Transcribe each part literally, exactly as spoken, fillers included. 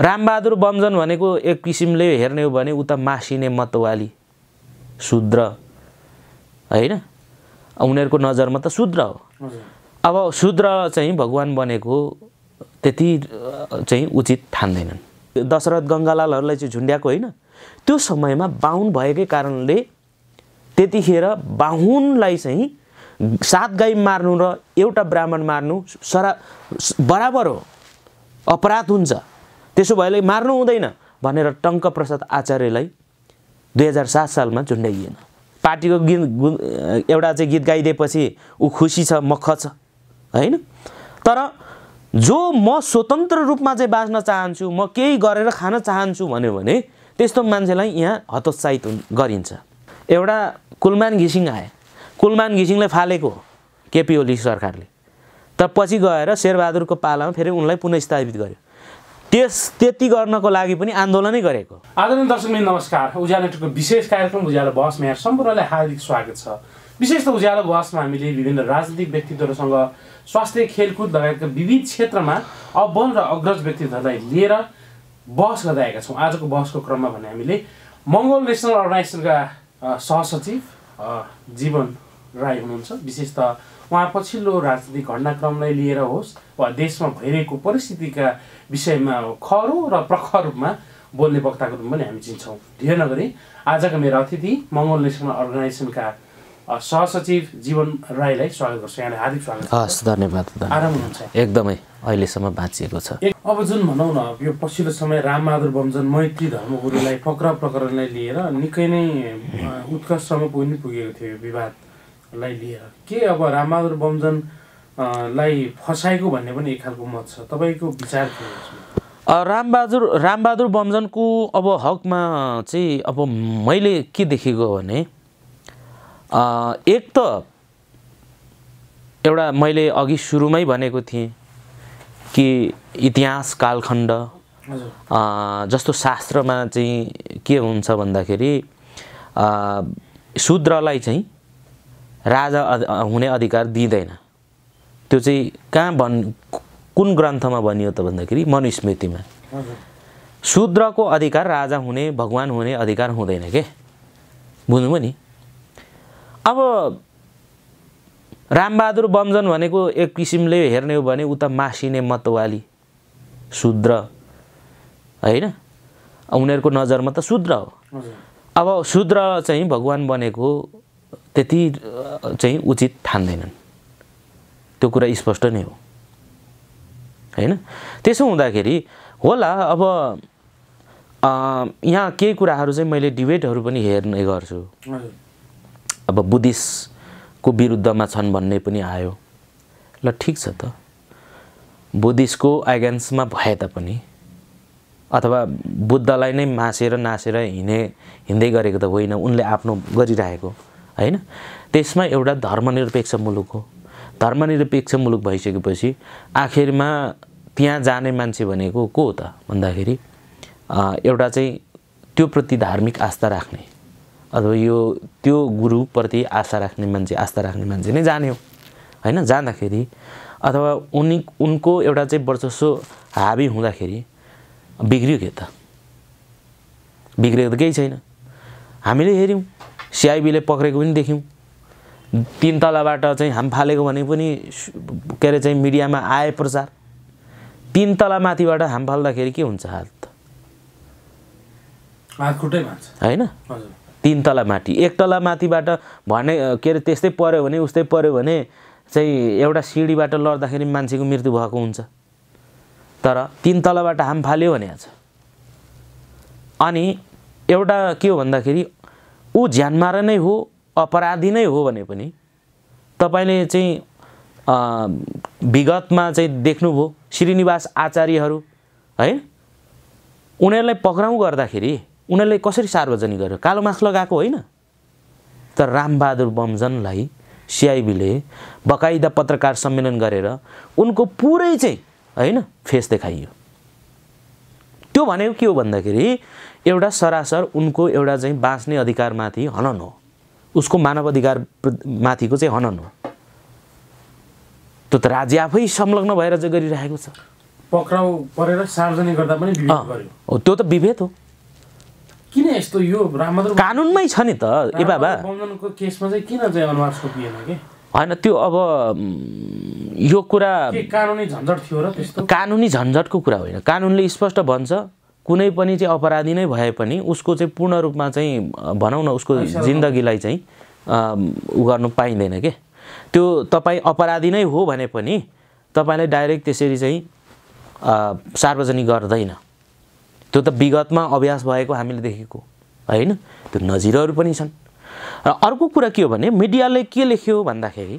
राम बहादुर बमजन भनेको एक किसिमले हेर्ने हो भने उता मासिने मतवाली शूद्र हैन, उनीहरुको नजरमा त शूद्र हो। अब शूद्र चाहिँ भगवान बनेको त्यति चाहिँ उचित ठान्दैनन्। दशरथ गंगालालहरुलाई चाहिँ झुण्ड्याको हैन, त्यो समयमा बाहुन भएकै कारणले त्यतिखेर बाहुनलाई चाहिँ सात गाई मार्नु र एउटा ब्राह्मण मार्नु सरा बराबर हो, अपराध हुन्छ, त्यसो भएले मार्नु हुँदैन भनेर टंक प्रसाद आचार्यलाई दुई हजार सात सालमा झुण्ड्याइएन। पार्टीको गीत एउटा चाहिँ गीत गाइदिएपछि उ खुसी छ, मख छ हैन। तर जो म स्वतन्त्र रूपमा चाहिँ बाँच्न चाहन्छु, म केही गरेर खान चाहन्छु भन्यो भने त्यस्तो मान्छेलाई यहाँ हतोत्साहित गरिन्छ। एउटा कुलमान घिसिङ आए, कुलमान घिसिङलाई फालेको केपीओली सरकारले, त पछि गएर शेरबहादुरको पालामा फेरि उनलाई पुनर्स्थापित गर्यो। त्यस त्यति गर्नको लागि पनि आन्दोलनै गरेको। आदरणीय दर्शक मित्र नमस्कार, उज्यालो नेटवर्कको विशेष कार्यक्रम उज्यालो बहसमा यहाँ सम्पूर्णलाई हार्दिक स्वागत छ। विशेष त उज्यालो बहसमा हामीले विभिन्न राजनीतिक व्यक्तित्वहरूसँग स्वास्थ्य, खेलकुद लगायतका विविध क्षेत्रमा अब्बल र अग्रज व्यक्तित्वहरूलाई लिएर बहस गर्दै आएका छौँ। आजको बहसको क्रममा भने हामीले मङ्गोल नेशनल अर्गनाइजेशनका सहसचिव जीवन राय हुनुहुन्छ। विशेष त उहाँ पछिल्लो राजनीतिक घटनाक्रमलाई लिएर होस् वा देशमा भइरहेको परिस्थितिका विषयमा खरो र प्रखर रूपमा बोल्ने वक्ताको रूपमा पनि हामी चिन्छौँ। ढिर नगरी आजका मेरा अतिथि मङ्गोल नेशनल अर्गनाइजेसनका सहसचिव जीवन राईलाई स्वागत गर्छु। यहाँलाई हार्दिक स्वागत। हस्, धन्यवाद। आराम हुनुहुन्छ? एकदमै, अहिलेसम्म बाँचिएको छ। अब जुन भनौँ न, यो पछिल्लो समय रामबहादुर बमजन, मैत्री धर्मगुरुलाई पक्राउ प्रकरणलाई लिएर निकै नै उत्कर्षसम्म पुग्न पुगेको थियो विवाद लाई लिएर, के अब रामबहादुर बमजनलाई फसाएको भन्ने पनि एक खालको मत छ, तपाईँको विचार के हो? रामबहादुर रामबहादुर बमजनको अब हकमा चाहिँ अब मैले के देखेको भने, एक त एउटा मैले अघि सुरुमै भनेको थिएँ कि इतिहास कालखण्ड जस्तो शास्त्रमा चाहिँ के हुन्छ भन्दाखेरि शूद्रलाई चाहिँ राजा हुने अधिकार दिँदैन। त्यो चाहिँ कहाँ भन् कुन ग्रन्थमा भनियो त भन्दाखेरि मनुस्मृतिमा शूद्रको अधिकार राजा हुने, भगवान हुने अधिकार हुँदैन के, बुझ्नुभयो नि। अब रामबहादुर बमजन भनेको एक किसिमले हेर्ने हो भने उता मासिने मतवाली शूद्र हैन, उनीहरुको नजरमा त शूद्र हो। अब शूद्र चाहिँ भगवान बनेको त्यति चाहिँ उचित ठान्दैनन्, त्यो कुरा स्पष्ट नै हो हैन। त्यसो हुँदाखेरि होला अब यहाँ केही कुराहरू चाहिँ मैले डिबेटहरू पनि हेर्ने गर्छु। अब बुद्धिस्टको विरुद्धमा छन् भन्ने पनि आयो, ल ठिक छ त, बुद्धिस्टको अगेन्स्टमा भए तापनि अथवा बुद्धलाई नै मासेर नासेर हिँडे हिँड्दै गरेको त होइन, उनले आफ्नो गरिरहेको हैन। त्यसमा एउटा धर्मनिरपेक्ष मुलुक हो, धर्मनिरपेक्ष मुलुक भइसकेपछि आखिरमा त्यहाँ जाने मान्छे भनेको को हो त भन्दाखेरि एउटा चाहिँ त्यो प्रति धार्मिक आस्था राख्ने अथवा यो त्यो गुरुप्रति आस्था राख्ने मान्छे आस्था राख्ने मान्छे नै जाने हो हैन। जाँदाखेरि अथवा उनी उनको एउटा चाहिँ वर्चस्व हावी हुँदाखेरि बिग्रियो के त, बिग्रेको त केही छैन। हामीले हेऱ्यौँ, सीआईबीले पक्रेको पनि देख्यौँ, तीन तलाबाट चाहिँ हाम फालेको भने पनि के अरे चाहिँ मिडियामा आए प्रचार। तीन तला माथिबाट हाम फाल्दाखेरि के हुन्छ, हात हात खुट्टै भान्छ हैन। तीन तला माथि, एक तला माथिबाट भने के अरे त्यस्तै पर्यो भने उस्तै पर्यो भने चाहिँ एउटा सिडीबाट लड्दाखेरि मान्छेको मृत्यु भएको हुन्छ, तर तीन तलाबाट हाम फाल्यो भने आज। अनि एउटा के हो भन्दाखेरि ऊ ज्यानमारा नै हो, अपराधी नै हो भने पनि तपाईले चाहिँ विगतमा चाहिँ देख्नुभयो श्रीनिवास आचार्यहरू है, उनीहरूलाई पक्राउ गर्दाखेरि उनीहरूले कसरी सार्वजनिक गर्यो, कालो मास्क लगाएको होइन। तर रामबहादुर बमजनलाई सीआईबीले बकाइदा पत्रकार सम्मेलन गरेर उनको पुरै चाहिँ हैन फेस देखाइयो। त्यो भनेको के हो भन्दाखेरि एउटा सरासर उनको एउटा चाहिँ बाँच्ने अधिकारमाथि हनन हो, उसको मानव अधिकार माथिको चाहिँ हनन हो। त्यो त राज्य आफै संलग्न भएर चाहिँ गरिरहेको छ। पक्राउ परेर सार्वजनिक गर्दा पनि विभेद गर्यो। हो त्यो त विभेद हो। किन यस्तो यो रामबहादुर कानुनमै छ नि त ए बाबा। बमजनको केसमा चाहिँ किन चाहिँ अनुवाद छोपिएन के? हैन त्यो अब यो कुरा के कानुनी झन्झट थियो र त्यस्तो? कानुनी झन्झटको कुरा होइन। कानुनले स्पष्ट भन्छ कुनै पनि चाहिँ अपराधी नै भए पनि उसको चाहिँ पूर्ण रूपमा चाहिँ भनौँ न उसको जिन्दगीलाई चाहिँ उ गर्नु पाइँदैन के। त्यो तपाई अपराधी नै हो भने पनि तपाईले डाइरेक्ट त्यसरी चाहिँ सार्वजनिक गर्दैन। त्यो त विगतमा अभ्यास भएको हामीले देखेको हैन। त्यो नजिरहरु पनि छन्। र अर्को कुरा के हो भने मिडियाले के लेख्यो भन्दाखेरि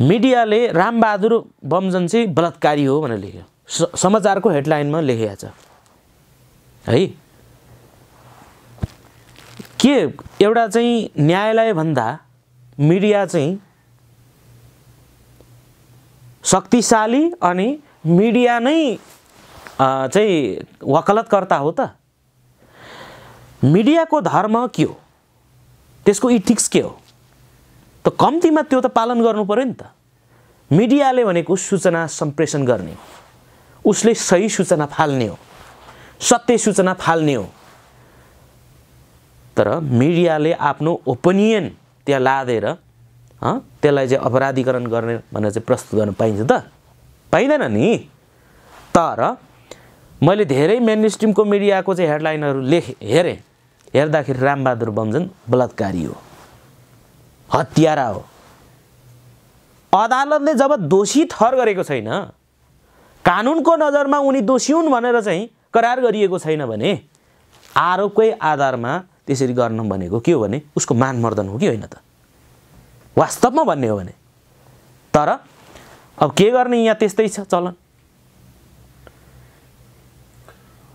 मिडियाले राम बहादुर बमजन चाहिँ बलात्कारी हो भनेर लेख्यो। समाचारको हेडलाइनमा लेखेको छ है। के एउटा चाहिँ न्यायालय भन्दा मिडिया चाहिँ शक्तिशाली अनि मिडिया नै चाहिँ वकालतकर्ता हो त? मिडियाको धर्म के हो? त्यसको इथिक्स के हो? त कम्तीमा त्यो त पालन गर्नु पर्यो नि त। मिडियाले भनेको सूचना सम्प्रेषण गर्ने हो। उसले सही सूचना फाल्ने हो, सत्य सूचना फाल्ने हो। तर मिडियाले आफ्नो ओपिनियन त्यहाँ लादेर ह त्यसलाई चाहिँ अपराधीकरण गर्ने भनेर चाहिँ प्रस्तुत गर्न पाइन्छ त? पाइदैन नि। तर मैले धेरै मेनस्ट्रिमको मिडियाको चाहिँ हेडलाइनहरु लेखे हेरे हेर्दाखेरि रामबहादुर बमजन बलात्कारी हो, हत्यारा हो। अदालतले जब दोषी ठहर गरेको छैन, कानुनको नजरमा उनी दोषी हुन् भनेर चाहिँ करार गरिएको छैन भने आरोपकै आधारमा त्यसरी गर्न भनेको के हो भने उसको मानमर्दन हो कि होइन त? वास्तवमा भन्ने हो भने। तर अब के गर्ने, यहाँ त्यस्तै छ चलन।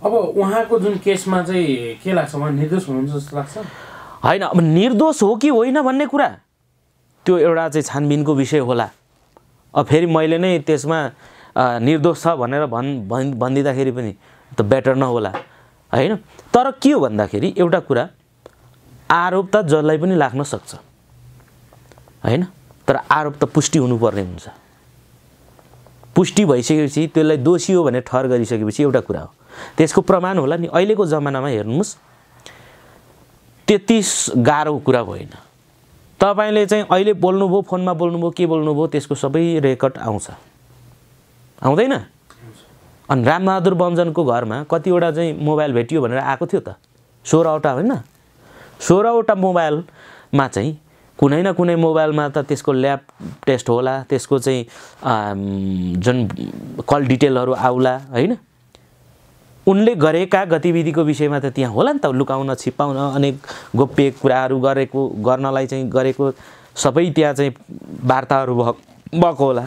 अब उहाँको जुन केसमा चाहिँ के लाग्छ, उहाँ निर्दोष हुनुहुन्छ जस्तो लाग्छ? हैन, अब निर्दोष हो कि होइन भन्ने कुरा त्यो एउटा चाहिँ छानबिनको विषय होला। अब फेरि मैले नै त्यसमा निर्दोष छ भनेर भन् भन्दिदाखेरि पनि त बेटर नहोला हैन। तर के हो भन्दाखेरि एउटा कुरा, आरोप त जसलाई पनि लाग्न सक्छ हैन, तर आरोप त पुष्टि हुनुपर्ने हुन्छ। पुष्टि भइसकेपछि त्यसलाई दोषी हो भने ठहर गरिसकेपछि एउटा कुरा हो, त्यसको प्रमाण होला नि। अहिलेको जमानामा हेर्नुस् त्यति गाह्रो कुरा होइन। तपाईले चाहिँ अहिले बोल्नुभयो, फोनमा बोल्नुभयो, के बोल्नुभयो, त्यसको सबै रेकर्ड आउँछ आउँदैन? अनि रामबहादुर बमजनको घरमा कतिवटा चाहिँ मोबाइल भेटियो भनेर आएको थियो त? सोह्रवटा होइन? सोह्रवटा मोबाइलमा चाहिँ कुनै न कुनै मोबाइलमा त त्यसको ल्याब टेस्ट होला, त्यसको चाहिँ जुन कल डिटेलहरु आउला हैन। उनले गरेका गतिविधिको विषयमा त त्यहाँ होला नि त। लुकाउन, छिपाउन, अनेक गोप्य कुराहरु गरेको गर्नलाई चाहिँ गरेको सबै त्यहाँ चाहिँ वार्ताहरु भएको होला।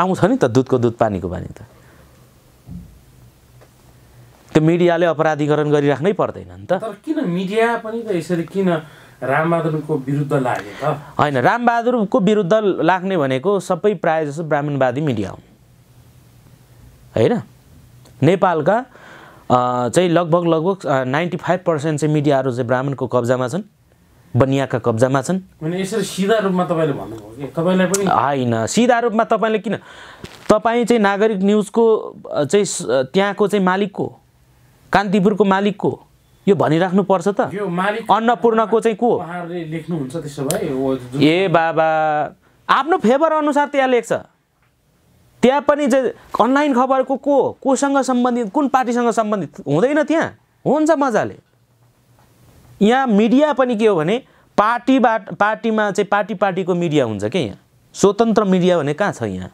आउँछ नि त दुधको दुध पानीको पानी त। त्यो मिडियाले अपराधीकरण गरिराख्नै पर्दैन नि त। तर किन मिडिया पनि त यसरी किन रामबहादुरको विरुद्ध लाग्यो त? हैन, रामबहादुरको विरुद्ध लाग्ने भनेको सबै प्राय जसो ब्राह्मणवादी मिडिया हुन् हैन। नेपालका चाहिँ लगभग लगभग पचानब्बे प्रतिशत चाहिँ मिडियाहरु चाहिँ ब्राह्मणको कब्जामा छन्, बनियाका कब्जामा छन्। हैन, यसरी सिधा रूपमा तपाईले भन्नुभयो के तपाईलाई पनि? हैन, सिधा रूपमा तपाईले किन, तपाई चाहिँ नागरिक न्यूजको चाहिँ त्यहाँको चाहिँ मालिकको, कान्तिपुरको मालिकको यो भनिराख्नु पर्छ त? यो मालिक अन्नपूर्णको चाहिँ को उहाँहरुले लेख्नु हुन्छ त्यसो भए? ए बाबा, आफ्नो फेभर अनुसार त्यहाँ लेख्छ। त्यहाँ पनि चाहिँ अनलाइन खबरको को कोसँग सम्बन्धित, कुन पार्टीसँग सम्बन्धित हुँदैन त्यहाँ, हुन्छ मजाले। यहाँ मिडिया पनि के हो भने पार्टीबाट पार्टीमा चाहिँ पार्टी पार्टीको मिडिया हुन्छ के। यहाँ स्वतन्त्र मिडिया भने कहाँ छ? यहाँ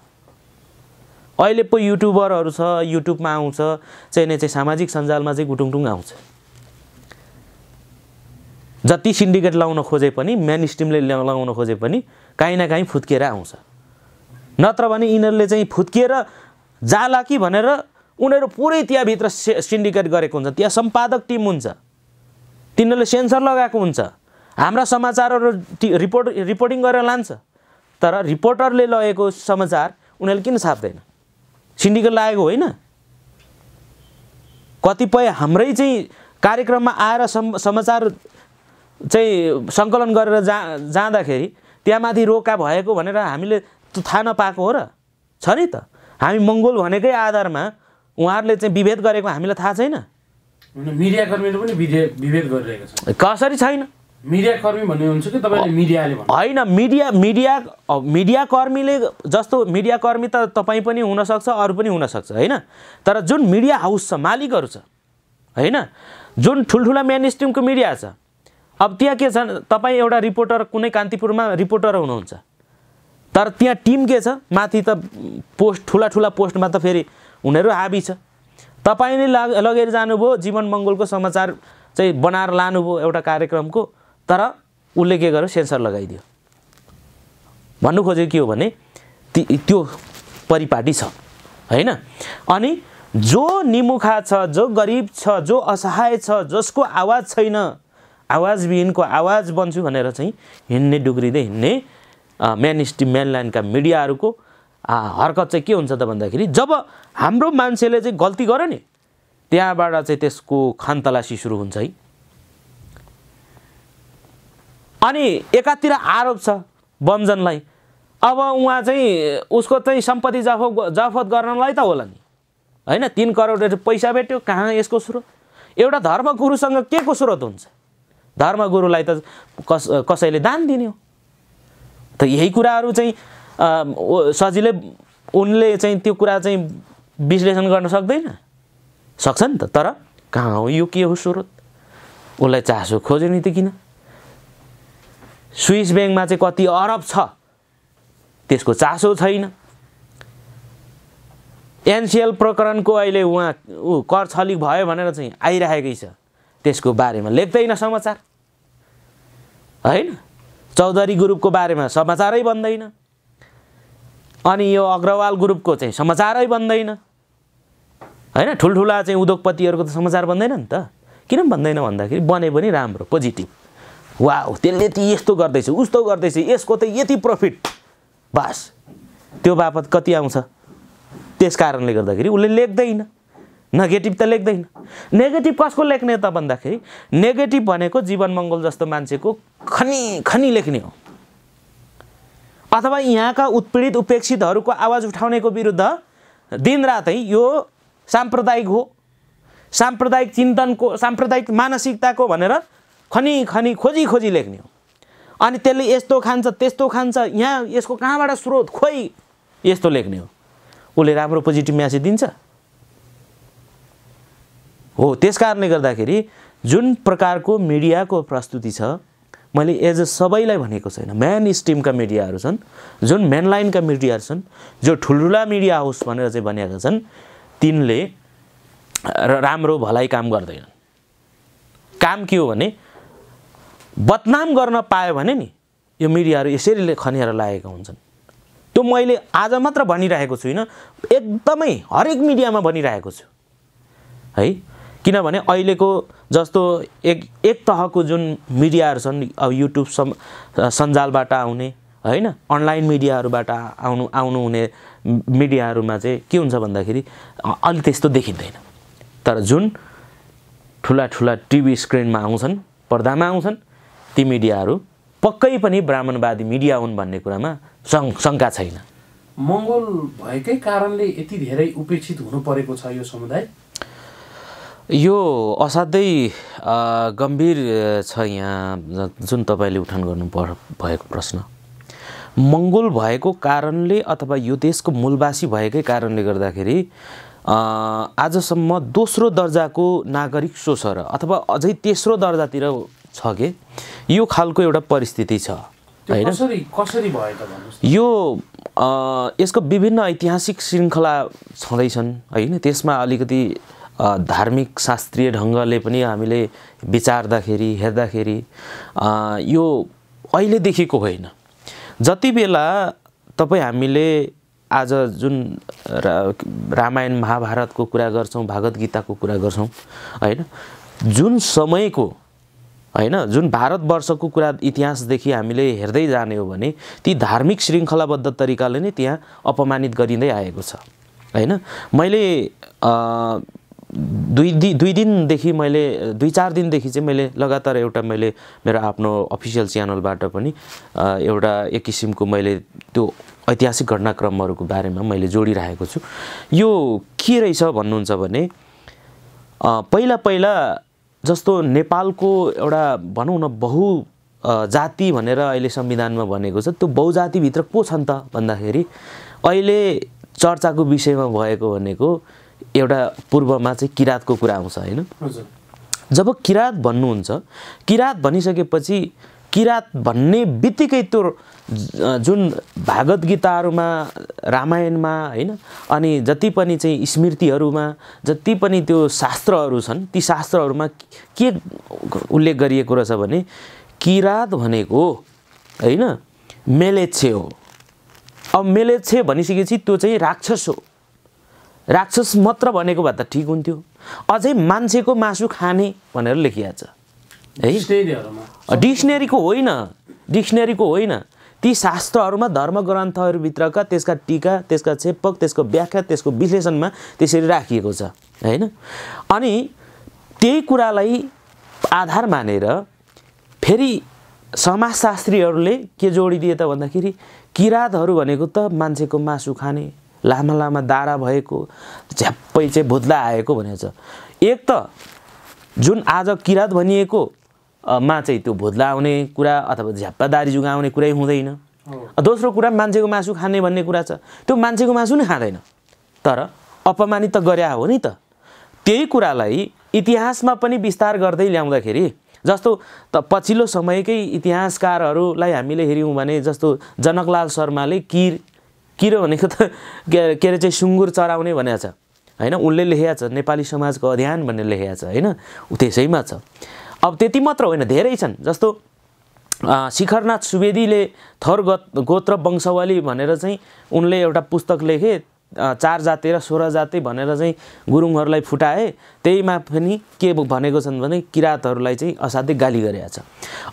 अहिले पो युट्युबरहरु छ, युट्युबमा आउँछ चाहिँ नै चाहिँ सामाजिक सञ्जालमा चाहिँ गुटुङटुङ आउँछ। जति सिन्डिकेट लाउन खोजे पनि, मेनस्ट्रिमले लाउन खोजे पनि काहीँ न काहीँ फुत्केर आउँछ। नत्र भने इनरले चाहिँ फुत्केर जाला कि भनेर उनीहरु पुरै त्यहाँ भित्र सिन्डिकेट गरेको हुन्छ। त्यहाँ सम्पादक टिम हुन्छ, तिनीहरुले सेन्सर लगाएको हुन्छ, हाम्रा समाचारहरु रिपोर्ट रिपोर्टिङ गरेर लान्छ। तर रिपोर्टरले लगेको समाचार उनीहरुले किन छाप्दैन? सिन्डिकेट लागेको होइन? कतिपय हाम्रै चाहिँ कार्यक्रममा आएर समाचार चाहिँ संकलन गरेर जा जाँदाखेरि त्यहाँ माथि रोका भएको भनेर हामीले थाहा नपाएको हो र? छ नि त। हामी मंगोल भनेकै आधारमा उहाँहरूले चाहिँ विभेद गरेको हामीलाई थाहा छैन। मिडियाकर्मीले पनि विभेद गरिरहेको छ। कसरी छैन? मिडियाकर्मी भन्ने हुन्छ कि तपाईले मिडियाले भन्नु हैन, मिडिया मिडिया मिडियाकर्मीले जस्तो मिडियाकर्मी त तपाई पनि हुन सक्छ, अरु पनि हुन सक्छ हैन। तर जुन मिडिया हाउस छ, मालिकहरु छ हैन, जुन ठुलठुला मेनस्ट्रीमको मिडिया छ, अब त्यहाँ के छ, तपाई एउटा रिपोर्टर कुनै कान्तिपुरमा रिपोर्टर हुनुहुन्छ, तर त्यहाँ टिम के छ, माथि त पोस्ट ठुला ठुला पोस्टमा त फेरि उनीहरु हाबी छ। तपाईले लगेर जानुभयो जीवन मङ्गोलको समाचार चाहिँ बनाएर लानुभयो एउटा कार्यक्रमको, तर उले के गर्यो, सेन्सर लगाइदियो। भन्नु खोजेको के हो भने त्यो परिपाटी छ हैन। अनि जो निमुखा छ, जो गरिब छ, जो असहाय छ, जसको आवाज छैन, आवाजविहीनको आवाज बन्छु भनेर चाहिँ हिन्ने डुग्रिदै हिन्ने मेनस्ट्रिम मेनलाइनका मिडियाहरुको हरकत चाहिँ के हुन्छ त भन्दाखेरि जब हाम्रो मान्छेले चाहिँ गल्ती गर्यो नि त्यहाँबाट चाहिँ त्यसको खानतलासी सुरु हुन्छ है। अनि एकातिर आरोप छ बमजनलाई, अब उहाँ चाहिँ उसको चाहिँ सम्पत्ति जाफत जाफत गर्नलाई त होला नि हैन, तीन करोड पैसा भेट्यो, कहाँ यसको स्रोत? एउटा धर्मगुरुसँग के को स्रोत हुन्छ? धर्मगुरुलाई त कस कसैले दान दिने हो त। यही कुराहरु चाहिँ सजिलै उनले चाहिँ त्यो कुरा चाहिँ विश्लेषण गर्न सक्दैन, सक्छ नि त, तर कहाँ हो यो, के हो स्रोत, उसलाई चासो खोज्यो नि त किन? स्विस ब्याङ्कमा चाहिँ कति अरब छ त्यसको चासो छैन। एनसिएल प्रकरणको अहिले उहाँ कर छलिक भयो भनेर चाहिँ आइराखेकै छ, त्यसको बारेमा लेख्दैन समाचार हैन। चौधरी ग्रुपको बारेमा समाचारै बन्दैन, अनि यो अग्रवाल ग्रुपको चाहिँ समाचारै बन्दैन हैन। ठुलठुला चाहिँ उद्योगपतिहरुको त समाचार बन्दैन नि त। किन बन्दैन भन्दाखेरि बने पनि राम्रो, पोजिटिभ, वाओ त्यसले त यस्तो गर्दैछ, उस्तो गर्दैछ, यसको त यति प्रॉफिट, बस त्यो बापत कति आउँछ। त्यस कारणले गर्दाखेरि उले लेख्दैन, नेगेटिभ त लेख्दैन। नेगेटिभ कसको लेख्ने त भन्दाखेरि नेगेटिभ भनेको जीवन मङ्गोल जस्तो मान्छेको खनी खनी लेख्ने हो, अथवा यहाँका उत्पीडित उपेक्षितहरुको आवाज उठाउनेको विरुद्ध दिनरातै यो सांप्रदायिक हो, सांप्रदायिक चिन्तनको, सांप्रदायिक मानसिकताको भनेर खनी खनी खोजी खोजी लेख्ने हो। अनि त्यसले यस्तो खान्छ, त्यस्तो खान्छ, यहाँ यसको कहाँबाट स्रोत, खोइ यस्तो लेख्ने हो। उले राम्रो पोजिटिभ म्यासेज दिन्छ हो। त्यसकारणले गर्दाखेरि जुन प्रकारको मिडियाको प्रस्तुति छ, मैले एज सबैलाई भनेको छैन, मेन स्ट्रिमका मिडियाहरु छन्, जुन मेनलाइनका मिडियाहरु छन्, जो ठुलठुला मिडिया हाउस भनेर चाहिँ बनेका छन्, तिनले राम्रो भलाई काम गर्दैनन्। काम के हो भने बदनाम गर्न पायो भने नि यो मिडियाहरु यसरी खनेर लागेका हुन्छन्। त्यो मैले आज मात्र भनिरहेको छुइन, एकदमै हरेक मिडियामा भनिरहेको छु है। किनभने अहिलेको जस्तो एक एक तहको जुन मिडियाहरु छन्, अब युट्युब सञ्जालबाट आउने हैन, अनलाइन मिडियाहरुबाट आउनु आउनु हुने मिडियाहरुमा चाहिँ के हुन्छ भन्दाखेरि अलि त्यस्तो देखिँदैन। तर जुन ठुला ठुला टिभी स्क्रिनमा आउँछन्, पर्दामा आउँछन्, ती मिडियाहरु पक्कै पनि ब्राह्मणवादी मिडिया हुन् भन्ने कुरामा शंका छैन। मंगोल भएकै कारणले यति धेरै उपेक्षित हुनु परेको छ यो समुदाय, यो असाध्यै गम्भीर छ। यहाँ जुन तपाईले उठान गर्नु भएको प्रश्न, मंगोल भएको कारणले अथवा यो देशको मूलवासी भएकै कारणले गर्दाखेरि आजसम्म दोस्रो दर्जाको नागरिक शोषण अथवा अझै तेस्रो दर्जातिर छ के यो खालको एउटा परिस्थिति छ हैन। कसरी कसरी भयो त भन्नुस्? यो यसको विभिन्न ऐतिहासिक श्रृंखला छँदैछन् हैन। त्यसमा अलिकति धार्मिक शास्त्रीय ढंगले पनि हामीले विचार्दाखेरि हेर्दाखेरि यो अहिले देखिएको होइन। जति बेला तपाई हामीले आज जुन रा, रामायण महाभारतको कुरा गर्छौं, भागवत गीताको कुरा गर्छौं हैन, जुन समयको हैन, जुन भारतवर्षको कुरा इतिहासदेखि हामीले हेर्दै जाने हो भने ती धार्मिक श्रृंखलाबद्ध तरिकाले नै त्यहाँ अपमानित गरिँदै आएको छ हैन। मैले दुई दि, दुई दिनदेखि मैले दुई चार दिनदेखि चाहिँ मैले लगातार एउटा मैले मेरो आफ्नो अफिसियल च्यानलबाट पनि एउटा एक किसिमको मैले त्यो ऐतिहासिक घटनाक्रमहरूको बारेमा मैले जोडिरहेको छु। यो के रहेछ भन्नुहुन्छ भने पहिला पहिला जस्तो नेपालको एउटा भनौँ न बहु जाति भनेर अहिले संविधानमा भनेको छ, त्यो बहुजाति भित्र को छन् त भन्दाखेरि अहिले चर्चाको विषयमा भएको भनेको एउटा पूर्वमा चाहिँ किरातको कुरा आउँछ हैन। जब किरात भन्नुहुन्छ, किरात भनिसकेपछि किरात भन्ने बित्तिकै त्यो जुन भागवत गीताहरुमा, रामायणमा हैन, अनि जति पनि चाहिँ स्मृतिहरुमा जति पनि त्यो शास्त्रहरु छन् ती शास्त्रहरुमा के उल्लेख गरिएको रहेछ भने किरात भनेको हैन मलेशिया हो। अब मलेशिया भनिसकेपछि त्यो चाहिँ राक्षस हो। राक्षस मात्र भनेको भए त ठीक हुन्थ्यो। अझै मान्छेको मासु खाने भनेर लेखिएको छ है। डिक्सनेरीको होइन, डिक्सनेरीको होइन, ती शास्त्रहरुमा धर्म ग्रन्थहरु भित्रका त्यसका टीका, त्यसका छेपक, त्यसको व्याख्या, त्यसको विश्लेषणमा त्यसरी राखिएको छ हैन। अनि त्यही कुरालाई आधार मानेर फेरि समाजशास्त्रीहरूले के जोडिदिए त भन्दाखेरि किरातहरु भनेको त मान्छेको मासु खाने, लामा लामा दारा भएको, झ्याप्पै चाहिँ भुत्ला आएको भनेछ। एक त जुन आज किरात भनिएको मा चाहिँ त्यो भुत्ला आउने कुरा अथवा झ्याप्पा दारी जुगा आउने कुरै हुँदैन। दोस्रो कुरा मान्छेको मासु खाने भन्ने कुरा छ, त्यो मान्छेको मासु नै खादैन तर अपमानित त गरे हो नि त। त्यही कुरालाई इतिहासमा पनि विस्तार गर्दै ल्याउँदाखेरि जस्तो त पछिल्लो समयकै इतिहासकारहरूलाई हामीले हेर्यौं भने जस्तो जनकलाल शर्माले किर किरो भनेको त के अरे चाहिँ सुँगुर चराउने भनेको छ हैन, उनले लेखेको छ नेपाली समाजको अध्ययन भन्ने लेखेको छ हैन, त्यसैमा छ। अब त्यति मात्र होइन, धेरै छन्। जस्तो शिखरनाथ सुवेदीले थर गोत्र वंशावली भनेर चाहिँ उनले एउटा पुस्तक लेखे, चार जाति र सोह्र जाति भनेर चाहिँ गुरुङहरूलाई फुटाए। त्यहीमा पनि के भनेको छन् भने किरातहरूलाई चाहिँ असाध्यै गाली गरेका छ।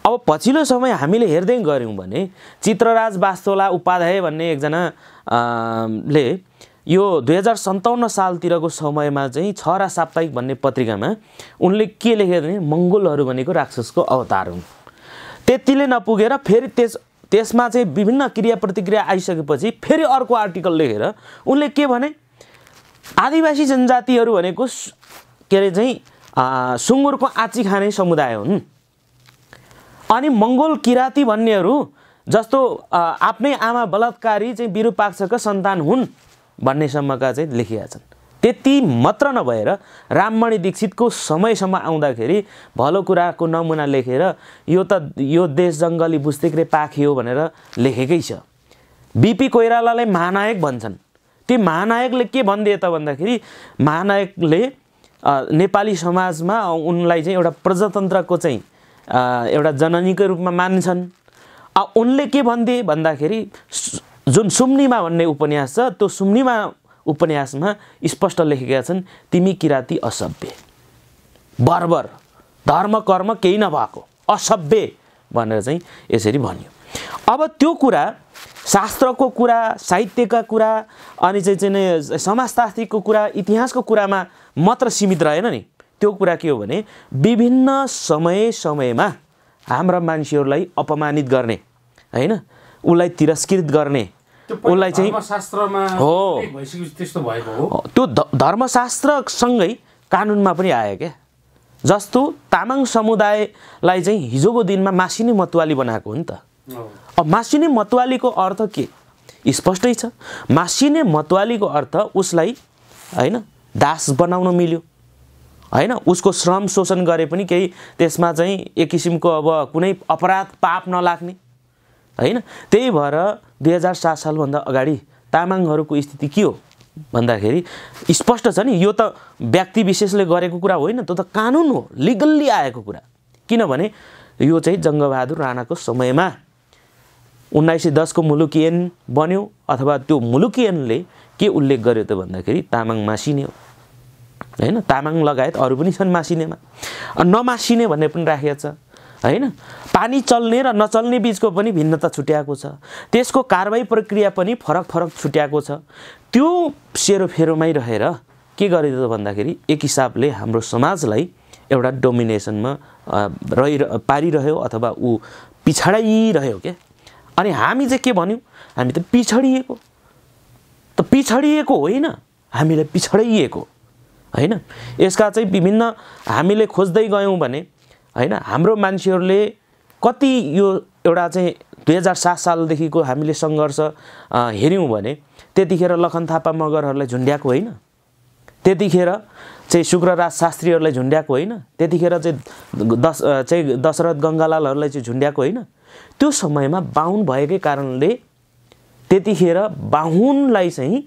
अब पछिल्लो समय हामीले हेर्दै गयौं भने चित्रराज बास्तोला उपाध्याय भन्ने एकजना ले यो दुई हजार सन्ताउन्न सालतिरको समयमा चाहिँ छरा साप्ताहिक भन्ने पत्रिकामा उनले के लेखे भने मङ्गोलहरू भनेको राक्षसको अवतार हुन्। त्यतिले नपुगेर फेरि त्यस त्यसमा चाहिँ विभिन्न क्रिया प्रतिक्रिया आइसकेपछि फेरि अर्को आर्टिकल लेखेर उनले के भने आदिवासी जनजातिहरू भनेको के अरे चाहिँ सुँगुरको आँची खाने समुदाय हुन्, अनि मङ्गोल किराती भन्नेहरू जस्तो आफ्नै आमा बलात्कारी चाहिँ विरूपाक्षका सन्तान हुन् भन्ने सम्मका चाहिँ लेखिया छन्। त्यति मात्र नभएर राममणि दीक्षितको समयसम्म आउँदाखेरि भलो कुराको नमुना लेखेर यो त यो देश जङ्गली बुस्तिकले पाखियो भनेर लेखेकै छ। बीपी कोइरालालाई महानायक भन्छन्। त्यो महानायकले के भन्दिए त भन्दाखेरि महानायकले नेपाली समाजमा उनलाई चाहिँ एउटा प्रजातन्त्रको चाहिँ एउटा जननीको रूपमा मान्छन्। उनले के भन्दिए भन्दाखेरि जुन सुम्नीमा भन्ने उपन्यास छ त्यो सुम्नीमा उपन्यासमा स्पष्ट लेखेका छन् तिमी किराती असभ्य बर्बर धर्म कर्म केही नभएको असभ्य भनेर चाहिँ यसरी भन्यो। अब त्यो कुरा शास्त्रको कुरा, साहित्यका कुरा, अनि चाहिँ समाजशास्त्रीको कुरा, इतिहासको कुरामा मात्र सीमित रहेन नि। त्यो कुरा के हो भने विभिन्न समय समयमा हाम्रा मान्छेहरूलाई अपमानित गर्ने हैन, उलाई तिरस्कृत गर्ने, उनलाई चाहिँ धर्मशास्त्रमा भइसकेपछि त्यस्तो भएको हो। त्यो धर्मशास्त्रसँगै कानुनमा पनि आयो के। जस्तो तामाङ समुदायलाई चाहिँ हिजोको दिनमा मासिने मतवाली बनाएको हो नि त। अब मासिने मतवालीको अर्थ के स्पष्टै छ। मासिने मतवालीको अर्थ उसलाई हैन दास बनाउन मिल्यो हैन, उसको श्रम शोषण गरे पनि केही त्यसमा चाहिँ एक किसिमको अब कुनै अपराध पाप नलाग्ने हैन। त्यही भएर दुई हजार सात सालभन्दा अगाडि तामाङहरूको स्थिति के हो भन्दाखेरि स्पष्ट छ नि। यो त व्यक्ति विशेषले गरेको कुरा होइन, त्यो त कानुन हो, लिगल्ली आएको कुरा। किनभने यो चाहिँ जङ्गबहादुर राणाको समयमा उन्नाइस सय दसको मुलुकी ऐन बन्यो अथवा त्यो मुलुकी ऐनले के उल्लेख गर्यो त भन्दाखेरि तामाङ मासिने हो हैन। तामाङ लगायत अरू पनि छन् मासिनेमा, नमासिने भन्ने पनि राखिएको छ हैन। पानी चल्ने र नचल्ने बीचको पनि भिन्नता छुट्याएको छ, त्यसको कारबाही प्रक्रिया पनि फरक फरक छुट्याएको छ। त्यो सेरोफेरोमै रहेर के गरिदियो त भन्दाखेरि एक हिसाबले हाम्रो समाजलाई एउटा डोमिनेसनमा रहि पारिरह्यो अथवा ऊ पिछडाइरह्यो के। अनि हामी चाहिँ के भन्यौ, हामी त पिछडिएको, त पिछडिएको होइन, हामीले पिछडिएको हैन। यसका चाहिँ विभिन्न हामीले खोज्दै गयौं भने हैन, हाम्रो मान्छेहरूले कति यो एउटा चाहिँ दुई हजार सात सालदेखिको हामीले संघर्ष हेर्यौं भने त्यतिखेर लखन थापा मगरहरुलाई झुण्ड्याको होइन, त्यतिखेर चाहिँ शुक्रराज शास्त्रीहरुलाई झुण्ड्याको होइन, त्यतिखेर चाहिँ दश चाहिँ दशरथ गंगालालहरुलाई चाहिँ झुण्ड्याको होइन। त्यो समयमा बाहुन भएकै कारणले त्यतिखेर बाहुनलाई चाहिँ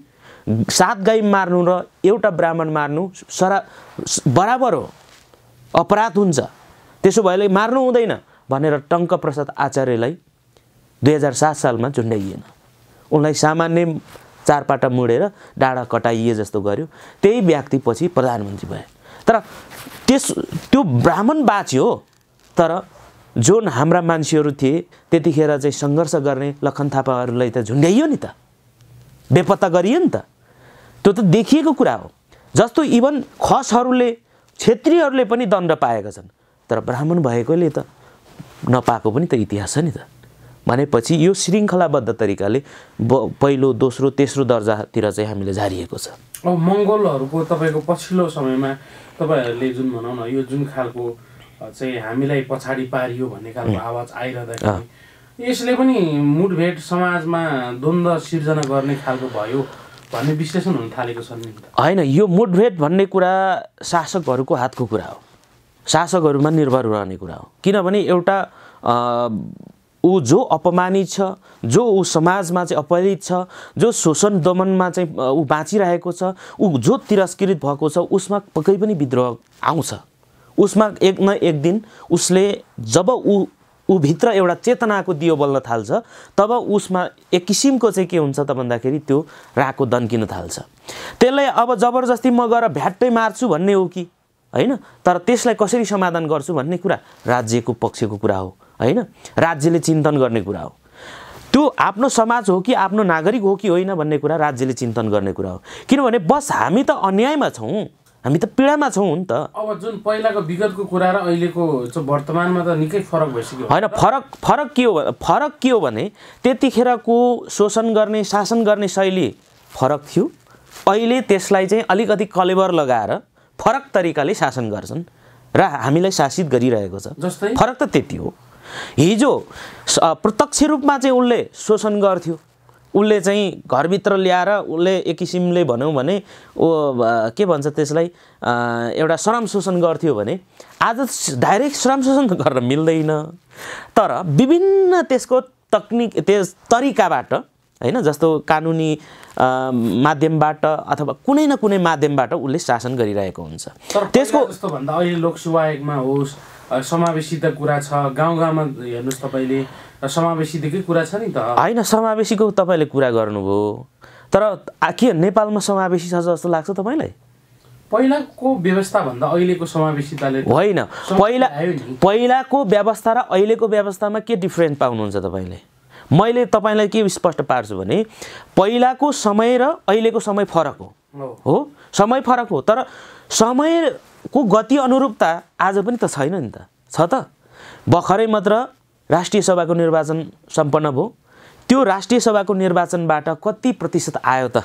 सात गाई मार्नु र एउटा ब्राह्मण मार्नु सरा बराबर हो, अपराध हुन्छ, त्यसो भएले मार्नु हुँदैन भनेर टंक प्रसाद आचार्यलाई दुई हजार सात सालमा झुण्डाइएन, उनलाई सामान्य चारपाटा मुडेर डाडा कटाइए जस्तो गर्यो। त्यही व्यक्ति पछि प्रधानमन्त्री भए, तर त्यस त्यो ब्राह्मण बाँच्यो, तर जुन हाम्रा मान्छेहरू थिए त्यतिखेर चाहिँ संघर्ष गर्ने लखन थापाहरूलाई त झुण्ड्याइयो नि, त बेपत्ता गरियो नि, त त्यो त देखिएको कुरा हो। जस्तो इभन खसहरूले क्षेत्रीहरूले पनि दण्ड पाएका छन्, तर ब्राह्मण भएकोले त नपाएको पनि त इतिहास छ नि त। भनेपछि यो श्रृंखलाबद्ध तरिकाले पहिलो दोस्रो तेस्रो दर्जातिर चाहिँ हामीले झारिएको छ। अब मंगोलहरुको तपाईको पछिल्लो समयमा तपाईहरुले जुन भनौ न यो जुन खालको चाहिँ हामीलाई पछाडी पारियो भन्ने खालको आवाज आइरहँदाखेरि यसले पनि मुठभेड समाजमा द्वन्द्व सिर्जना गर्ने खालको भयो भन्ने विश्लेषण हुन थालेको छ नि। हैन, यो मुठभेड भन्ने कुरा शासकहरुको हातको कुरा हो, शासकहरुमा निर्भर रहने कुरा हो, किनभने एउटा ऊ जो अपमानित छ, जो ऊ समाजमा चाहिँ अपहरित छ, जो शोषण दमनमा चाहिँ ऊ बाँचिरहेको छ, ऊ जो तिरस्कृत भएको छ, उसमा पक्कै पनि विद्रोह आउँछ। उसमा एक न एक दिन उसले जब ऊ ऊ भित्र एउटा चेतनाको दियो बल्न थाल्छ, तब उसमा एक किसिमको चाहिँ के हुन्छ त भन्दाखेरि त्यो राको दन्किन थाल्छ। त्यसलाई अब जबरजस्ती म गएर भ्याट्टै मार्छु भन्ने हो कि हैन, तर त्यसलाई कसरी समाधान गर्छु भन्ने कुरा राज्यको पक्षको कुरा हो हैन, राज्यले चिन्तन गर्ने कुरा हो। त्यो आफ्नो समाज हो कि आफ्नो नागरिक हो कि होइन भन्ने कुरा राज्यले चिन्तन गर्ने कुरा हो, किनभने बस हामी त अन्यायमा छौं, हामी त पीडामा छौं नि त। अब जुन पहिलाको विगतको कुरा र अहिलेको वर्तमानमा त निकै फरक भइसक्यो हैन। फरक फरक के हो, फरक के हो भने त्यतिखेरको शोषण गर्ने शासन गर्ने शैली फरक थियो, अहिले त्यसलाई चाहिँ अलिकति कलेबर लगाएर फरक तरिकाले शासन गर्छन् र हामीलाई शासित गरिरहेको छ। फरक त त्यति हो, हिजो प्रत्यक्ष रूपमा चाहिँ उनले शोषण गर्थ्यो, उनले चाहिँ घरभित्र ल्याएर उनले एक किसिमले भनौँ भने के भन्छ त्यसलाई एउटा श्रम शोषण गर्थ्यो भने आज डाइरेक्ट श्रम शोषण गर्न मिल्दैन, तर विभिन्न त्यसको तकनिक त्यस तरिकाबाट हैन, जस्तो कानुनी माध्यमबाट अथवा कुनै न कुनै माध्यमबाट उसले शासन गरिरहेको हुन्छ। त्यसको जस्तो भन्दा अहिले लोकसभा एकमा होस्, समावेशी त कुरा छ, गाउँ गाउँमा हेर्नुस् तपाईले समावेशीदेखि कुरा छ नि त हैन। समावेशीको तपाईले कुरा गर्नुभयो, तर के नेपालमा समावेशी छ जस्तो लाग्छ तपाईलाई? पहिलाको व्यवस्था भन्दा अहिलेको समावेशीताले होइन, पहिला पहिलाको व्यवस्था र अहिलेको व्यवस्थामा के डिफरेन्ट पाउनुहुन्छ तपाईले? मैले तपाईलाई के स्पष्ट पार्छु भने पहिलाको समय र अहिलेको समय फरक हो, हो समय फरक हो, तर समयको गति अनुरूपता आज पनि त छैन नि त, छ त। भर्खरै मात्र राष्ट्रिय सभाको निर्वाचन सम्पन्न भयो, त्यो राष्ट्रिय सभाको निर्वाचनबाट कति प्रतिशत आयो त,